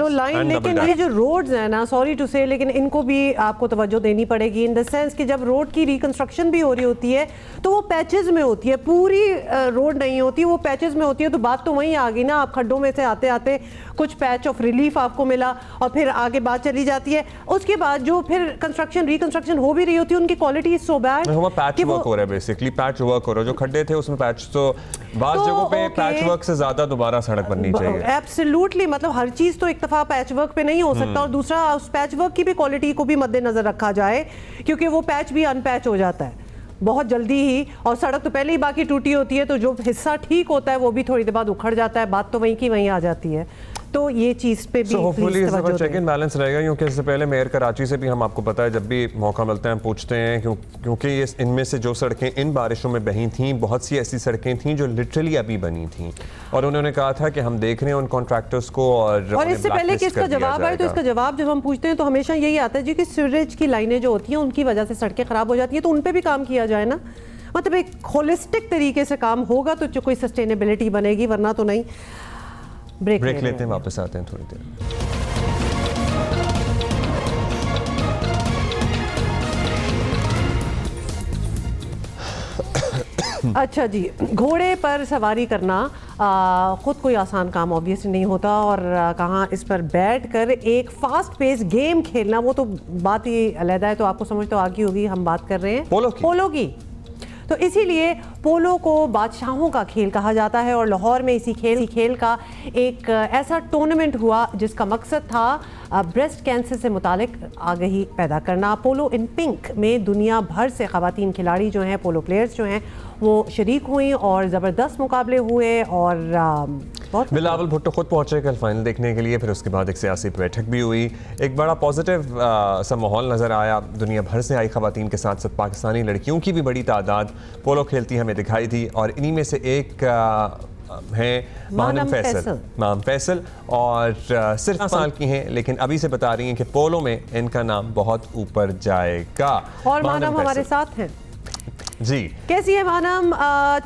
line. लेकिन ये जो रोड्स हैं ना, सॉरी टू से, लेकिन इनको भी आपको तवज्जो देनी पड़ेगी इन द सेंस कि जब रोड की रिकन्स्ट्रक्शन भी हो रही होती है तो वो पैचेस में होती है, पूरी रोड नहीं होती, वो पैचेस में होती है। तो बात तो वहीं आ गई ना, आप खड्डों में से आते आते कुछ पैच ऑफ रिलीफ आपको मिला और फिर आगे बात चली जाती है। उसके बाद जो फिर कंस्ट्रक्शन रिकन्स्ट्रक्शन हो भी रही होती है उनकी quality is so bad, patch work हो रहा है, बेसिकली पैच वर्क हो रहा है। जो खड्डे थे उसमें पैच, तो बाद जगहों पे पैचवर्क से ज्यादा दोबारा सड़क बननी चाहिए। एब्सोल्युटली, मतलब हर चीज तो इत्तफा पैचवर्क पे नहीं हो सकता। और दूसरा, उस पैचवर्क की भी क्वालिटी को भी मद्देनजर रखा जाए, क्योंकि वो पैच भी अनपैच हो जाता है बहुत जल्दी ही, और सड़क तो पहले ही बाकी टूटी होती है, तो जो हिस्सा ठीक होता है वो भी थोड़ी देर बाद उखड़ जाता है। बात तो वहीं की वहीं आ जाती है। तो ये चीज़ पे भी होपफुली इस पर चेक एंड बैलेंस रहेगा, क्योंकि इससे पहले मेयर कराची से भी हम आपको पता है जब भी मौका मिलता है पूछते हैं, क्योंकि ये इनमें से जो सड़कें इन बारिशों में बही थीं, बहुत सी ऐसी सड़कें थीं जो लिटरली अभी बनी थीं, और उन्होंने कहा था कि हम देख रहे हैं उन कॉन्ट्रैक्टर्स को। और इससे पहले कि इसका जवाब आए, तो इसका जवाब जब हम पूछते हैं तो हमेशा यही आता है जी कि सीवरेज की लाइनें जो होती हैं उनकी वजह से सड़कें ख़राब हो जाती हैं, तो उन पर भी काम किया जाए ना। मतलब एक होलिस्टिक तरीके से काम होगा तो कोई सस्टेनेबिलिटी बनेगी, वरना तो नहीं। ब्रेक लेते हैं, वापस आते हैं थोड़ी देर। अच्छा जी, घोड़े पर सवारी करना ख़ुद कोई आसान काम ऑब्वियसली नहीं होता, और कहाँ इस पर बैठकर एक फास्ट पेस गेम खेलना, वो तो बात ही अलहदा है। तो आपको समझ तो आ गई होगी, हम बात कर रहे हैं पोलो की। तो इसीलिए पोलो को बादशाहों का खेल कहा जाता है, और लाहौर में इसी खेल का एक ऐसा टूर्नामेंट हुआ जिसका मकसद था ब्रेस्ट कैंसर से मुतालिक आगाही पैदा करना। पोलो इन पिंक में दुनिया भर से ख़वातीन खिलाड़ी जो हैं, पोलो प्लेयर्स जो हैं, वो शरीक हुई और ज़बरदस्त मुकाबले हुए। और बिलावल भुट्टो खुद पहुंचे कल फाइनल देखने के लिए, फिर उसके बाद एक सियासी बैठक भी हुई। एक बड़ा पॉजिटिव सा माहौल नज़र आया। दुनिया भर से आई खवातीन के साथ साथ पाकिस्तानी लड़कियों की भी बड़ी तादाद पोलो खेलती हमें दिखाई दी, और इन्हीं में से एक हैं मानम फैसल, और सिर्फ 5 साल की हैं, लेकिन अभी से बता रही हैं कि पोलो में इनका नाम बहुत ऊपर जाएगा। और मानम हमारे साथ हैं जी। कैसी है मानम?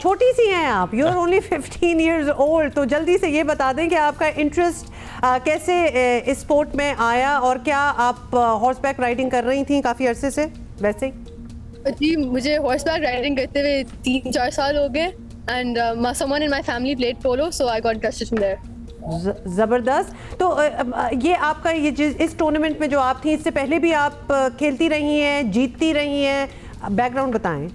छोटी सी हैं आप, you are only 15 years old। तो जल्दी से ये बता दें कि आपका इंटरेस्ट कैसे इस स्पोर्ट में आया, और क्या आप हॉर्सबैक राइडिंग कर रही थी काफ़ी अरसे से? वैसे जी मुझे हॉर्सबैक राइडिंग करते हुए 3-4 साल हो गए, and someone in my family played polo, so I got interested from there. ज़बरदस्त। तो ये आपका इस टूर्नामेंट में जो आप थी, इससे पहले भी आप खेलती रही हैं, जीतती रही हैं, बैकग्राउंड बताएं।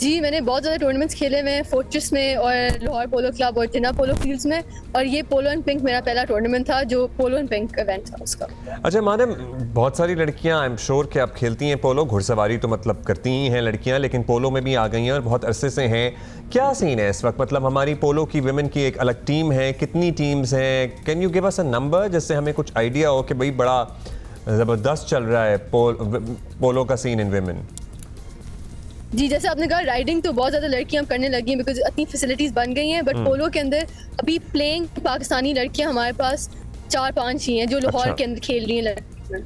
जी मैंने बहुत ज़्यादा टूर्नामेंट्स खेले हुए हैं, फोर्ट्रेस में और लाहौर पोलो क्लब और टिना पोलो फील्ड्स में, और ये पोलो एंड पिंक मेरा पहला टूर्नामेंट था जो पोलो एंड पिंक इवेंट था उसका। अच्छा मानम, बहुत सारी लड़कियां आई एम श्योर कि आप खेलती हैं पोलो, घुड़सवारी तो मतलब करती ही हैं लड़कियां, लेकिन पोलो में भी आ गई हैं और बहुत अरसे से हैं। क्या सीन है इस वक्त? मतलब हमारी पोलो की वुमेन की एक अलग टीम है, कितनी टीम्स हैं? Can you give us a number, जिससे हमें कुछ आइडिया हो कि भाई बड़ा ज़बरदस्त चल रहा है पोलो का सीन इन वुमेन। जी जैसे आपने कहा, राइडिंग तो बहुत ज़्यादा लड़कियां करने लगी हैं बिकॉज इतनी फैसिलिटीज़ बन गई हैं, बट पोलो के अंदर अभी प्लेइंग पाकिस्तानी लड़कियां हमारे पास 4-5 ही हैं जो लाहौर के अंदर खेल रही हैं।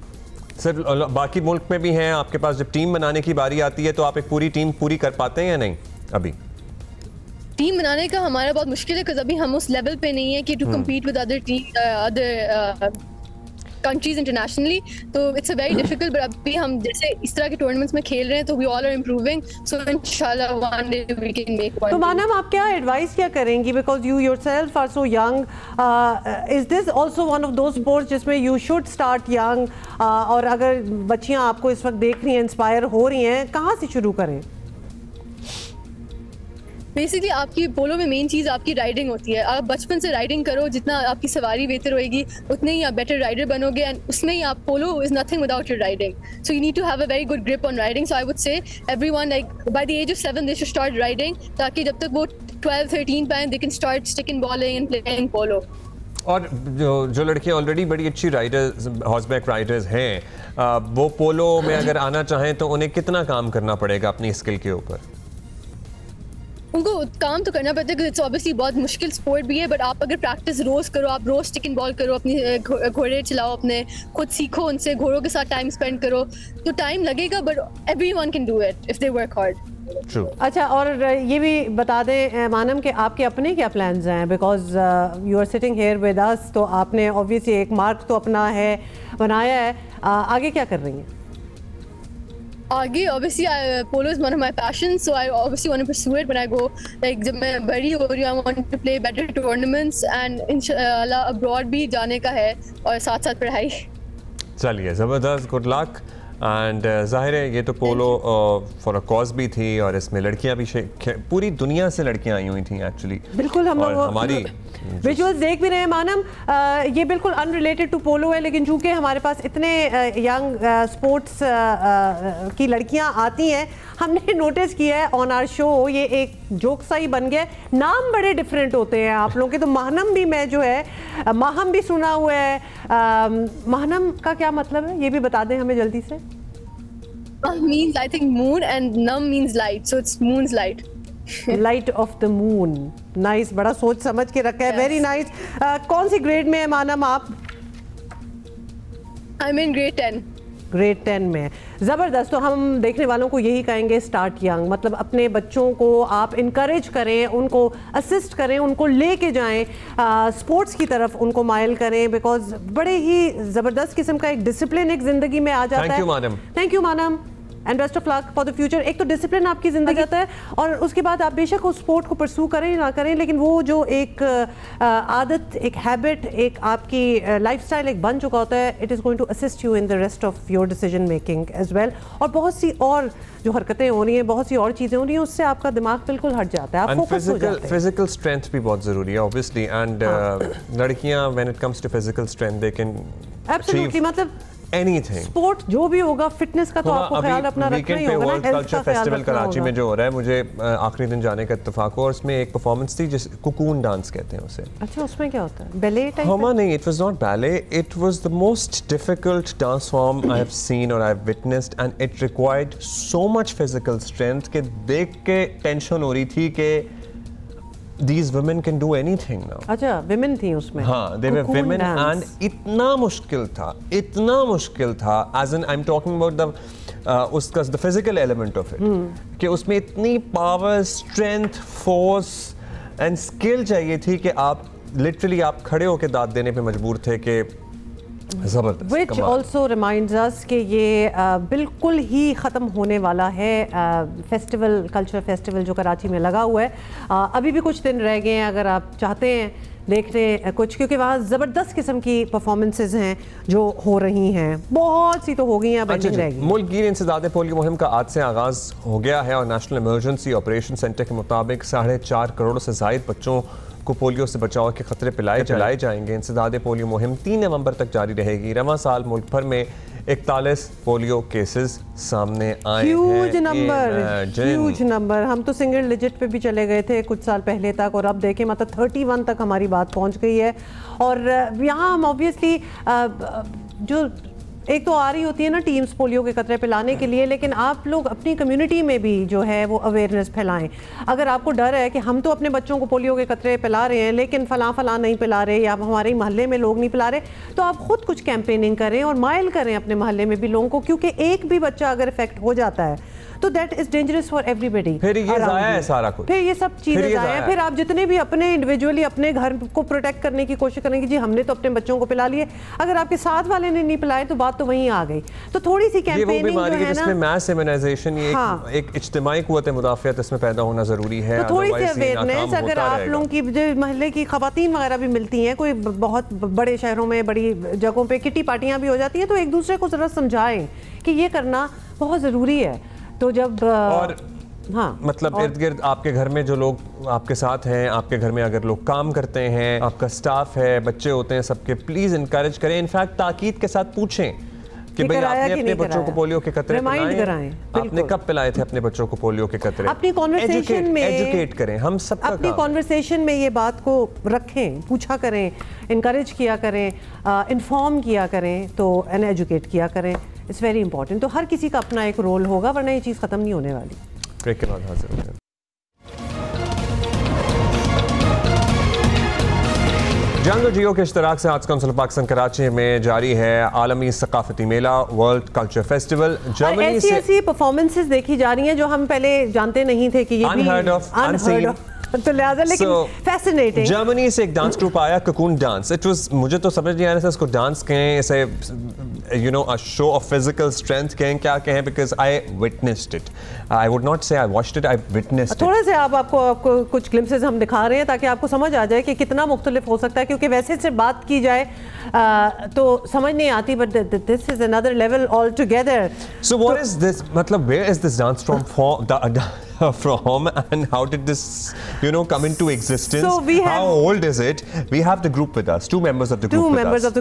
सर बाकी मुल्क में भी हैं आपके पास? जब टीम बनाने की बारी आती है तो आप एक पूरी टीम पूरी कर पाते हैं या नहीं? अभी टीम बनाने का हमारा बहुत मुश्किल है, क्योंकि अभी हम उस लेवल पे नहीं है कि to compete with other countries internationally, तो it's a very difficult. But अभी हम जैसे इस तरह के टूर्नामेंट्स में खेल रहे हैं तो we all are improving, so इंशाल्लाह one day we can make one. तो मानम आप क्या एडवाइस क्या करेंगी, because you yourself are so young, is this also one of those sports जिसमें यू शुड स्टार्ट यंग, और अगर बच्चियां आपको इस वक्त देख रही हैं, इंस्पायर हो रही हैं, कहाँ से शुरू करें? बेसिकली आपकी पोलो में मेन चीज़ आपकी राइडिंग होती है। आप बचपन से राइडिंग करो, जितना आपकी सवारी बेहतर होगी उतने ही आप बेटर राइडर बनोगे, एंड उसमें ही आप, polo is nothing without your riding, so you need to have a very good grip on riding. So I would say everyone like by the age of 7 they should start riding, ताकि जब तक वो 12-13 पाए they can start sticking balling and playing polo. और जो लड़कियाँ already बड़ी अच्छी राइडर्स, हॉर्सबैक राइडर्स हैं, वो पोलो में अगर आना चाहें तो उन्हें कितना काम करना पड़ेगा अपनी स्किल के ऊपर? उनको काम तो करना पड़ता है, इट्स ऑब्वियसली बहुत मुश्किल स्पोर्ट भी है, बट आप अगर प्रैक्टिस रोज़ करो, आप रोज़ टिक एंड बॉल करो, अपनी घोड़े चलाओ, अपने खुद सीखो, उनसे घोड़ों के साथ टाइम स्पेंड करो, तो टाइम लगेगा, but everyone can do it if they work hard. True. अच्छा, और ये भी बता दें मानम कि आपके अपने क्या प्लान्स हैं, because you are sitting here with us, तो आपने ऑब्वियसली एक मार्क तो अपना है बनाया है, आगे क्या कर रही हैं? आगे obviously polo is one of my passions, so I obviously want to pursue it when I go, like जब मैं बड़ी हो रही हूँ I want to play better tournaments and इंशाल्लाह abroad भी जाने का है और साथ साथ पढ़ाई। चलिए ज़बरदस्त, good luck। एंड ज़ाहिर है ये तो पोलो फॉर अ कॉज भी थी और इसमें लड़कियां भी, पूरी दुनिया से लड़कियां आई हुई थी एक्चुअली। बिल्कुल, हम लोग हमारी विजुअल्स देख भी रहे हैं मानम, ये बिल्कुल अनरिलेटेड टू पोलो है, लेकिन चूँकि हमारे पास इतने यंग स्पोर्ट्स की लड़कियां आती हैं, हमने नोटिस किया है ऑन आर शो ये एक जोक सा ही बन गया, नाम बड़े डिफरेंट होते हैं आप लोगों के, तो माहनम भी मैं जो है माहम भी सुना हुआ है, माहनम का क्या मतलब है ये भी बता दें हमें जल्दी से। means I think moon and nam means light, so it's moon's light. Light of the moon. Nice, बड़ा सोच समझ के रखा है। Yes. Very nice. कौन सी ग्रेड में है मानम आप? I'm in grade 10. grade 10 में, ज़बरदस्त। तो हम देखने वालों को यही कहेंगे, स्टार्ट यंग, मतलब अपने बच्चों को आप इनकरेज करें, उनको असिस्ट करें, उनको लेके जाएं स्पोर्ट्स की तरफ, उनको माइल करें, बिकॉज बड़े ही ज़बरदस्त किस्म का एक डिसिप्लिन एक ज़िंदगी में आ जाता है। थैंक यू मानम। थैंक यू मानम and best of luck for the future. एक तो डिसिप्लिन आपकी ज़िंदगी आता है और उसके बाद आप बेशक उस स्पोर्ट को परसू करें ना करें, लेकिन वो जो एक आदत, एक हैबिट, एक आपकी लाइफस्टाइल एक बन चुका होता है, it is going to assist you in the rest of your decision making as well. और बहुत सी और जो हरकतें हो रही हैं, बहुत सी और चीज़ें हो रही हैं, उससे आपका दिमाग बिल्कुल हट जाता है। फिजिकल स्ट्रेंथ भी बहुत ज़रूरी है ऑब्वियसली, एंड लड़कियाँ when it comes to physical strength they can absolutely, मतलब Anything. स्पोर्ट जो भी होगा, फिटनेस का तो आपको ख्याल अपना रखना ही होगा, वर्ल्ड कल्चर फेस्टिवल कराची में जो हो रहा है, मुझे आखिरी दिन जाने का इत्तेफाक हो, और उसमें एक परफॉर्मेंस थी जिस कुकून डांस कहते हैं उसे। अच्छा, उसमें क्या होता है? Ballet type? हमारा नहीं, it was not ballet, it was the most difficult dance form I have seen और I have witnessed, and it required so much physical strength कि देख के टेंशन हो रही थी कि These women can do anything now. अच्छा, women थी उसमें। हाँ, they were women and इतना मुश्किल था, इतना मुश्किल था, as in I'm talking about the उसका the physical element of it, कि उसमें इतनी power, strength, force and skill चाहिए थी कि आप literally आप खड़े होके दांत देने पे मजबूर थे कि ज़बरदस्त। Which also reminds us कि ये बिल्कुल ही ख़त्म होने वाला है फेस्टिवल, कल्चर फेस्टिवल जो कराची में लगा हुआ है, अभी भी कुछ दिन रह गए हैं, अगर आप चाहते हैं देखने कुछ, क्योंकि वहाँ ज़बरदस्त किस्म की परफॉर्मेंसेज हैं जो हो रही हैं, बहुत सी तो हो गई हैं, अब रह गई। मुल्कगीर इंसदाद पोलियो मुहिम का आज से आगाज़ हो गया है और नेशनल इमरजेंसी ऑपरेशन सेंटर के मुताबिक 4.5 करोड़ से ज़ायद बच्चों को पोलियो से बचाव के खतरे पिलाए जलाए जाएंगे। इंसदाद पोलियो मुहिम 3 नवंबर तक जारी रहेगी। रवां साल मुल्क भर में 41 पोलियो केसेस सामने आए हैं। ह्यूज नंबर, हम तो सिंगल डिजिट पे भी चले गए थे कुछ साल पहले तक, और अब देखें मतलब 31 तक हमारी बात पहुंच गई है। और यहाँ हम ऑब्वियसली जो एक तो आ रही होती है ना टीम्स पोलियो के खतरे पे लाने के लिए, लेकिन आप लोग अपनी कम्युनिटी में भी जो है वो अवेयरनेस फैलाएं। अगर आपको डर है कि हम तो अपने बच्चों को पोलियो के खतरे पिला रहे हैं लेकिन फलां नहीं पिला रहे, या हमारे महल्ले में लोग नहीं पिला रहे, तो आप ख़ुद कुछ कैंपेनिंग करें और माइल करें अपने महल्ले में भी लोगों को, क्योंकि एक भी बच्चा अगर इफेक्ट हो जाता है तो that is dangerous for everybody. फिर ये ज़ाया है सारा कुछ, फिर ये सब चीज़ें ज़ाया है। फिर आप जितने भी अपने इंडिविजुअली अपने घर को प्रोटेक्ट करने की कोशिश करेंगे, जी हमने तो अपने बच्चों को पिला लिए, अगर आपके साथ वाले ने नहीं पिलाए तो बात तो वहीं आ गई। तो थोड़ी सी कैंपेनिंग जो है ना, मैस इम्यूनाइजेशन, ये एक इज्तिमाई क़ुव्वत मुदाफ़अत इसमें पैदा होना ज़रूरी है। तो थोड़ी सी अवेयरनेस, अगर आप लोगों की जो महल्ले की ख़वातीन वगैरह भी मिलती हैं, कोई बहुत बड़े शहरों में बड़ी जगहों पर किटी पार्टियाँ भी हो जाती हैं, तो एक दूसरे को ज़रा समझाएं कि ये करना बहुत ज़रूरी है। तो जब और हाँ, मतलब इर्द गिर्द आपके घर में जो लोग आपके साथ हैं, आपके घर में अगर लोग काम करते हैं, आपका स्टाफ है, बच्चे होते हैं, सबके प्लीज़ इनकरेज करें। इनफैक्ट ताकीद के साथ पूछें कि भाई आपने अपने बच्चों को पोलियो के खतरे पिलाए, आपने कब पिलाए थे अपने बच्चों को पोलियो के खतरे, अपनी कॉन्वर्सेशन में एजुकेट करें। हम सब अपनी कॉन्वर्सेशन में ये बात को रखें, पूछा करें, इनकरेज किया करें, इन्फॉर्म किया करें, तो एंड एजुकेट किया करें। It's very important. तो हर किसी का अपना एक रोल होगा, वरना ये चीज़ ख़त्म नहीं होने वाली। ब्रेक के बाद हाजिर होंगे। जंग जियो के इश्तराक से arts council of Pakistan Karachi में जारी है आलमी सकाफती मेला वर्ल्ड कल्चर फेस्टिवल। जर्मनी से ऐसी परफॉर्मेंसेस देखी जा रही हैं जो हम पहले जानते नहीं थे कि ये अनहर्ड ऑफ अनसीन तो लिहाजा लेकिन फैसिनेटिंग। जर्मनी से एक डांस ग्रुप आया ककून डांस। इट वाज, मुझे तो समझ नहीं आ रहा था इसको डांस कहें, इसे you know a show of physical strength कहें, क्या कहें, because I witnessed it. I would not say I watched it, I witnessed. थोड़ा से आपको कुछ ग्लिम्प्सेस हम दिखा रहे हैं ताकि आपको समझ आ जाए कि कितना मुख्तलिफ हो सकता है, क्योंकि वैसे से बात की जाए तो समझ नहीं आती, but this is another level all together. So what is this, मतलब where is this dance from and how did this come into existence? So we have, how old is it? We have the group with us, two members of the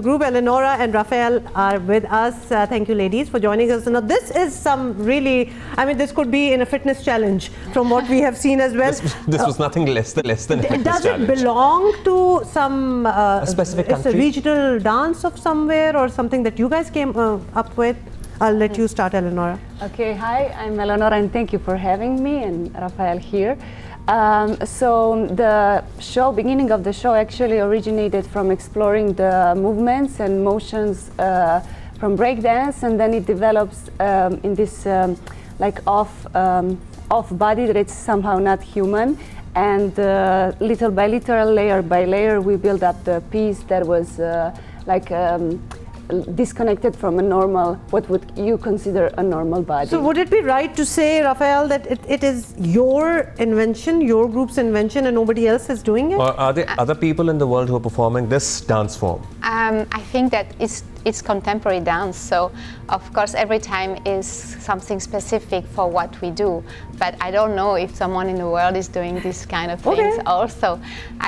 group. Eleonora and Raphael are with us. Thank you ladies for joining us. Now this is some really, I mean this could be in a fitness challenge from what we have seen as well. This was nothing less than a fitness challenge. Does it belong to some a specific country? It's a regional dance of somewhere or something that you guys came up with? I'll let you start, Eleonora. Okay, hi, I'm Eleonora and thank you for having me and Raphael here. So the show, beginning of the show actually originated from exploring the movements and motions from breakdance, and then it develops in this like off-body that it's somehow not human, and little by little, layer by layer, we build up the piece that was disconnected from a normal, what would you consider a normal body. So would it be right to say, Raphael, that it is your invention, your group's invention, and nobody else is doing it? Or are there other people in the world who are performing this dance form? I think that it's contemporary dance, so of course every time is something specific for what we do, but I don't know if someone in the world is doing this kind of things. Okay. Also,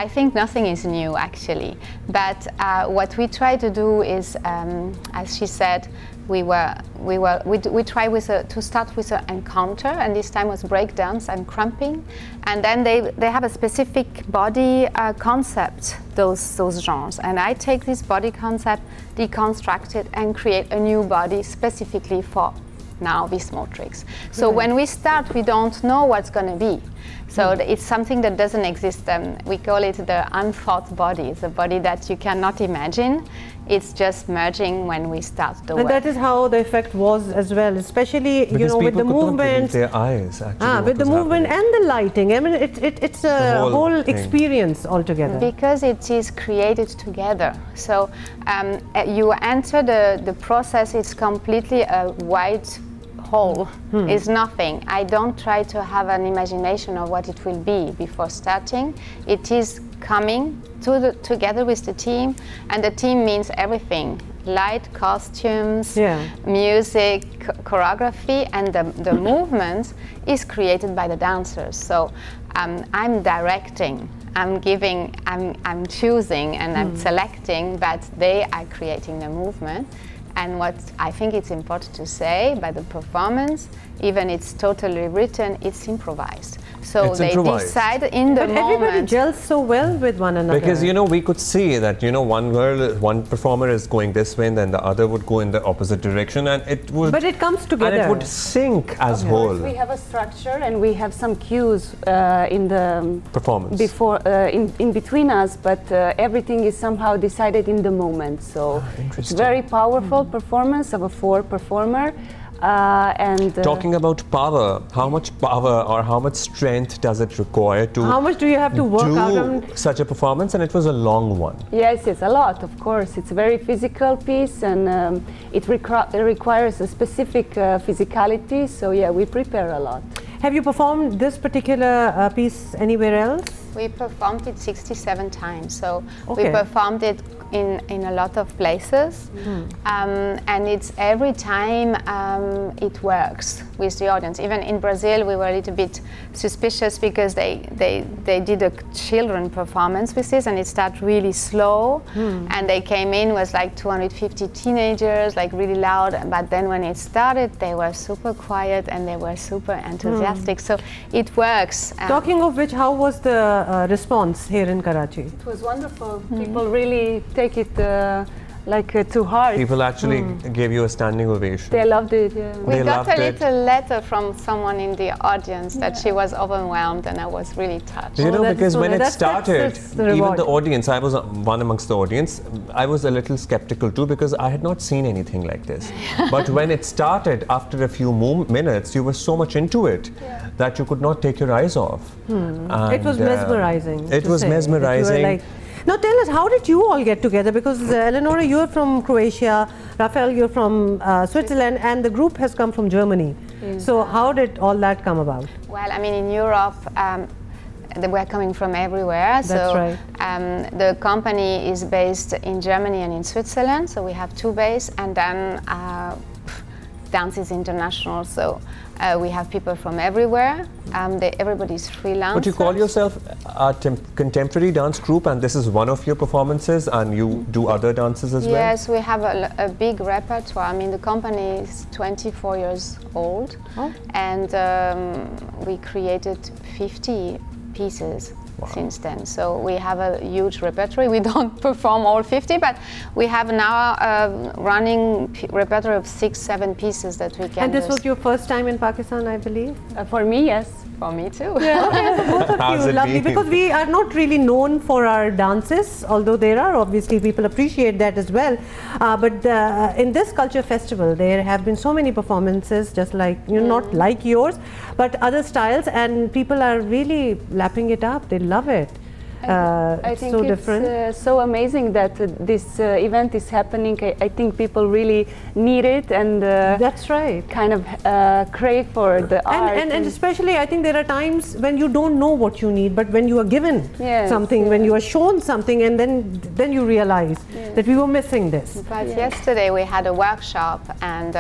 I think nothing is new actually, but what we try to do is, as she said, we try with to start with an encounter, and this time was breakdance and cramping, and then they have a specific body concept, those genres, and I take this body concept, deconstruct it, and create a new body specifically for now this matrix. So when we start, we don't know what's going to be. So it's something that doesn't exist. We call it the unthought body. It's a body that you cannot imagine. It's just merging when we start the work. And that is how the effect was as well, especially because with the movement, their eyes actually with the movement and the lighting. I mean, it's a whole experience altogether. Because it is created together. So you enter the process. It's completely a white whole is nothing. I don't try to have an imagination of what it will be before starting. It is coming together with the team, and the team means everything: light, costumes, music, choreography, and the movement is created by the dancers. So I'm directing, I'm giving, I'm choosing, and I'm selecting, but they are creating the movement. And what I think it's important to say, by the performance, even it's totally written, it's improvised. So it's improvised. Decide in the moment. But everybody gels so well with one another. Because we could see that one girl, one performer is going this way, and then the other would go in the opposite direction, and it would. But it comes together. And it would sync as whole. We have a structure, and we have some cues in the performance before, in between us. But everything is somehow decided in the moment. So it's very powerful performance of a four-performer. And talking about power, how much power or how much strength does it require to? How much do you have to work out on such a performance? And it was a long one. Yes, it's a lot. Of course, it's a very physical piece, and it requires a specific physicality. So yeah, we prepare a lot. Have you performed this particular piece anywhere else? We performed it 67 times, so we performed it in a lot of places, and it's every time it works with the audience. Even in Brazil, we were a little bit suspicious because they did a children performance with this, and it started really slow, and they came in with like 250 teenagers, like really loud, but then when it started, they were super quiet and they were super enthusiastic, so it works. Talking of which, how was the response here in Karachi? It was wonderful. People really take it like to heart. People actually gave you a standing ovation. They loved it. Yeah. We got a little letter from someone in the audience that she was overwhelmed, and I was really touched. You know, because when it started, even the audience, I was one amongst the audience, I was a little skeptical too because I had not seen anything like this. But when it started, after a few minutes, you were so much into it that you could not take your eyes off. It was mesmerizing. It was mesmerizing. Now tell us, how did you all get together? Because Eleonora, you're from Croatia, Rafael, you're from Switzerland, and the group has come from Germany. So how did all that come about? Well, I mean, in Europe, they were coming from everywhere. That's right. The company is based in Germany and in Switzerland, so we have two bases, and then Dance is international, so we have people from everywhere. Everybody's freelance. But you call yourself a contemporary dance group, and this is one of your performances, and you do other dances as well? Yes, we have a big repertoire. I mean, the company is 24 years old, and we created 50 pieces. Wow. Since then, so we have a huge repertoire. We don't perform all 50, but we have now a running repertoire of 6-7 pieces that we can. And this was your first time in Pakistan, I believe? For me, yes. For me too. Yeah. Okay, so both of you, lovely. Because we are not really known for our dances, although there are obviously people appreciate that as well. But in this culture festival, there have been so many performances, just like not like yours, but other styles, and people are really lapping it up. They love it. I think so different. It's so amazing that this event is happening. I think people really need it, and that's right. Kind of crave for the art. And especially, I think there are times when you don't know what you need, but when you are given something, when you are shown something, and then you realize that we were missing this. In fact, yesterday we had a workshop, and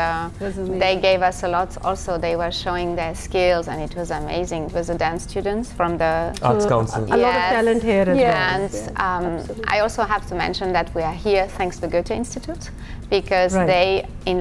they gave us a lot. Also, they were showing their skills, and it was amazing. It was the dance students from the Arts Council. A lot of talent here. And I also have to mention that we are here thanks to the Goethe Institute, because they made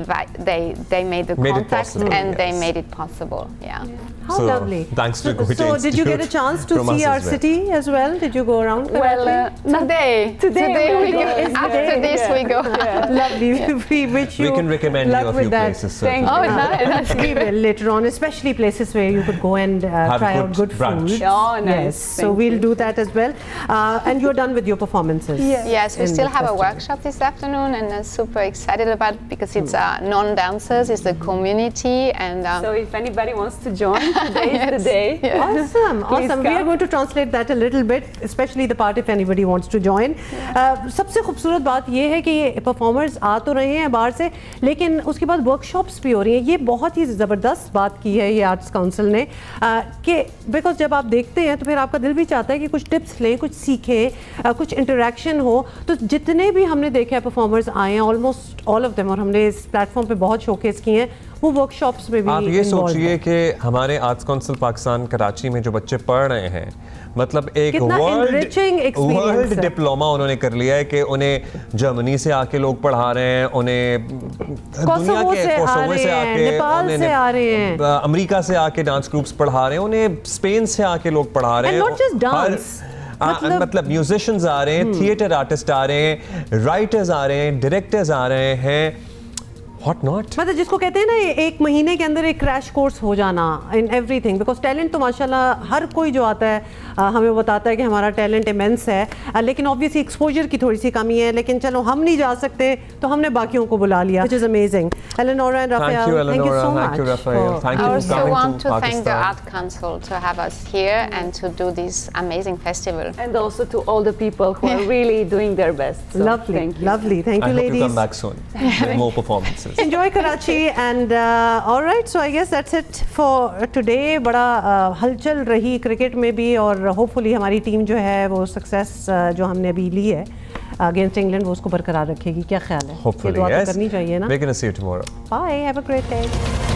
the contact and they made it possible. Yeah. How so lovely. Thanks to Goethe Institute. So did you get a chance to see our city as well? Did you go around? Well, today we go. After this we go. Lovely. We can recommend you a few places. Thank you. That's good. Later on, especially places where you could go and try out good food. Yes. So we'll do that as well. And you're done with your performances? Yes, we still have a workshop this afternoon, and I'm super excited about it because it's non-dancers, it's the community, and so if anybody wants to join, today is the day. Yes. Awesome, awesome. We are going to translate that a little bit, especially the part if anybody wants to join. सबसे खूबसूरत बात ये है कि ये performers आ तो रहे हैं बाहर से, लेकिन उसके बाद workshops भी हो रही हैं. ये बहुत ही ज़बरदस्त बात की है ये Arts Council ने कि because जब आप देखते हैं तो फिर आपका दिल भी चाहता है कि कुछ टिप्स लें, कुछ सीखें, कुछ इंटरेक्शन हो. तो जितने भी हमने देखे हैं परफॉर्मर्स आए हैं, ऑलमोस्ट ऑल ऑफ देम, और हमने इस प्लेटफॉर्म पे बहुत शोकेस किए हैं, वो वर्कशॉप्स में भी. आप ये सोचिए कि हमारे आर्ट्स काउंसिल पाकिस्तान कराची में जो बच्चे पढ़ रहे हैं, मतलब एक वर्ल्ड डिप्लोमा उन्होंने कर लिया है कि उन्हें जर्मनी से आके लोग पढ़ा रहे हैं, उन्हें कोसोवो से आके, नेपाल से आ रहे हैं, अमेरिका से आके डांस ग्रुप्स पढ़ा रहे हैं, उन्हें स्पेन से आके लोग पढ़ा रहे हैं, मतलब म्यूजिशियंस आ रहे हैं, थिएटर आर्टिस्ट आ रहे हैं, राइटर्स आ रहे हैं, डायरेक्टर्स आ रहे हैं. What not? मतलब जिसको कहते हैं ना, एक महीने के अंदर एक क्रैश कोर्स हो जाना इन एवरीथिंग, बिकॉज टैलेंट तो माशाल्लाह हर कोई जो आता है हमें बताता है कि हमारा टैलेंट इमेंस है, लेकिन ऑब्वियसली एक्सपोजर की थोड़ी सी कमी है, लेकिन चलो हम नहीं जा सकते तो हमने बाकियों को बुला लिया, which is amazing. Eleonora and Rafael, thank you so much. I also want to thank the Art Council to have us here and to do this amazing festival. And also to all the people who are really doing their best. So lovely, thank you. Lovely. Thank you, ladies. I hope you come back soon with more performances. Enjoy Karachi, and all right, so I guess that's it for today. बड़ा हलचल रही cricket में भी, और hopefully हमारी team जो है वो success जो हमने अभी ली है against England वो उसको बरकरार रखेगी. क्या ख्याल है? Hopefully, yes. We're gonna see you tomorrow. Bye. Have a great day.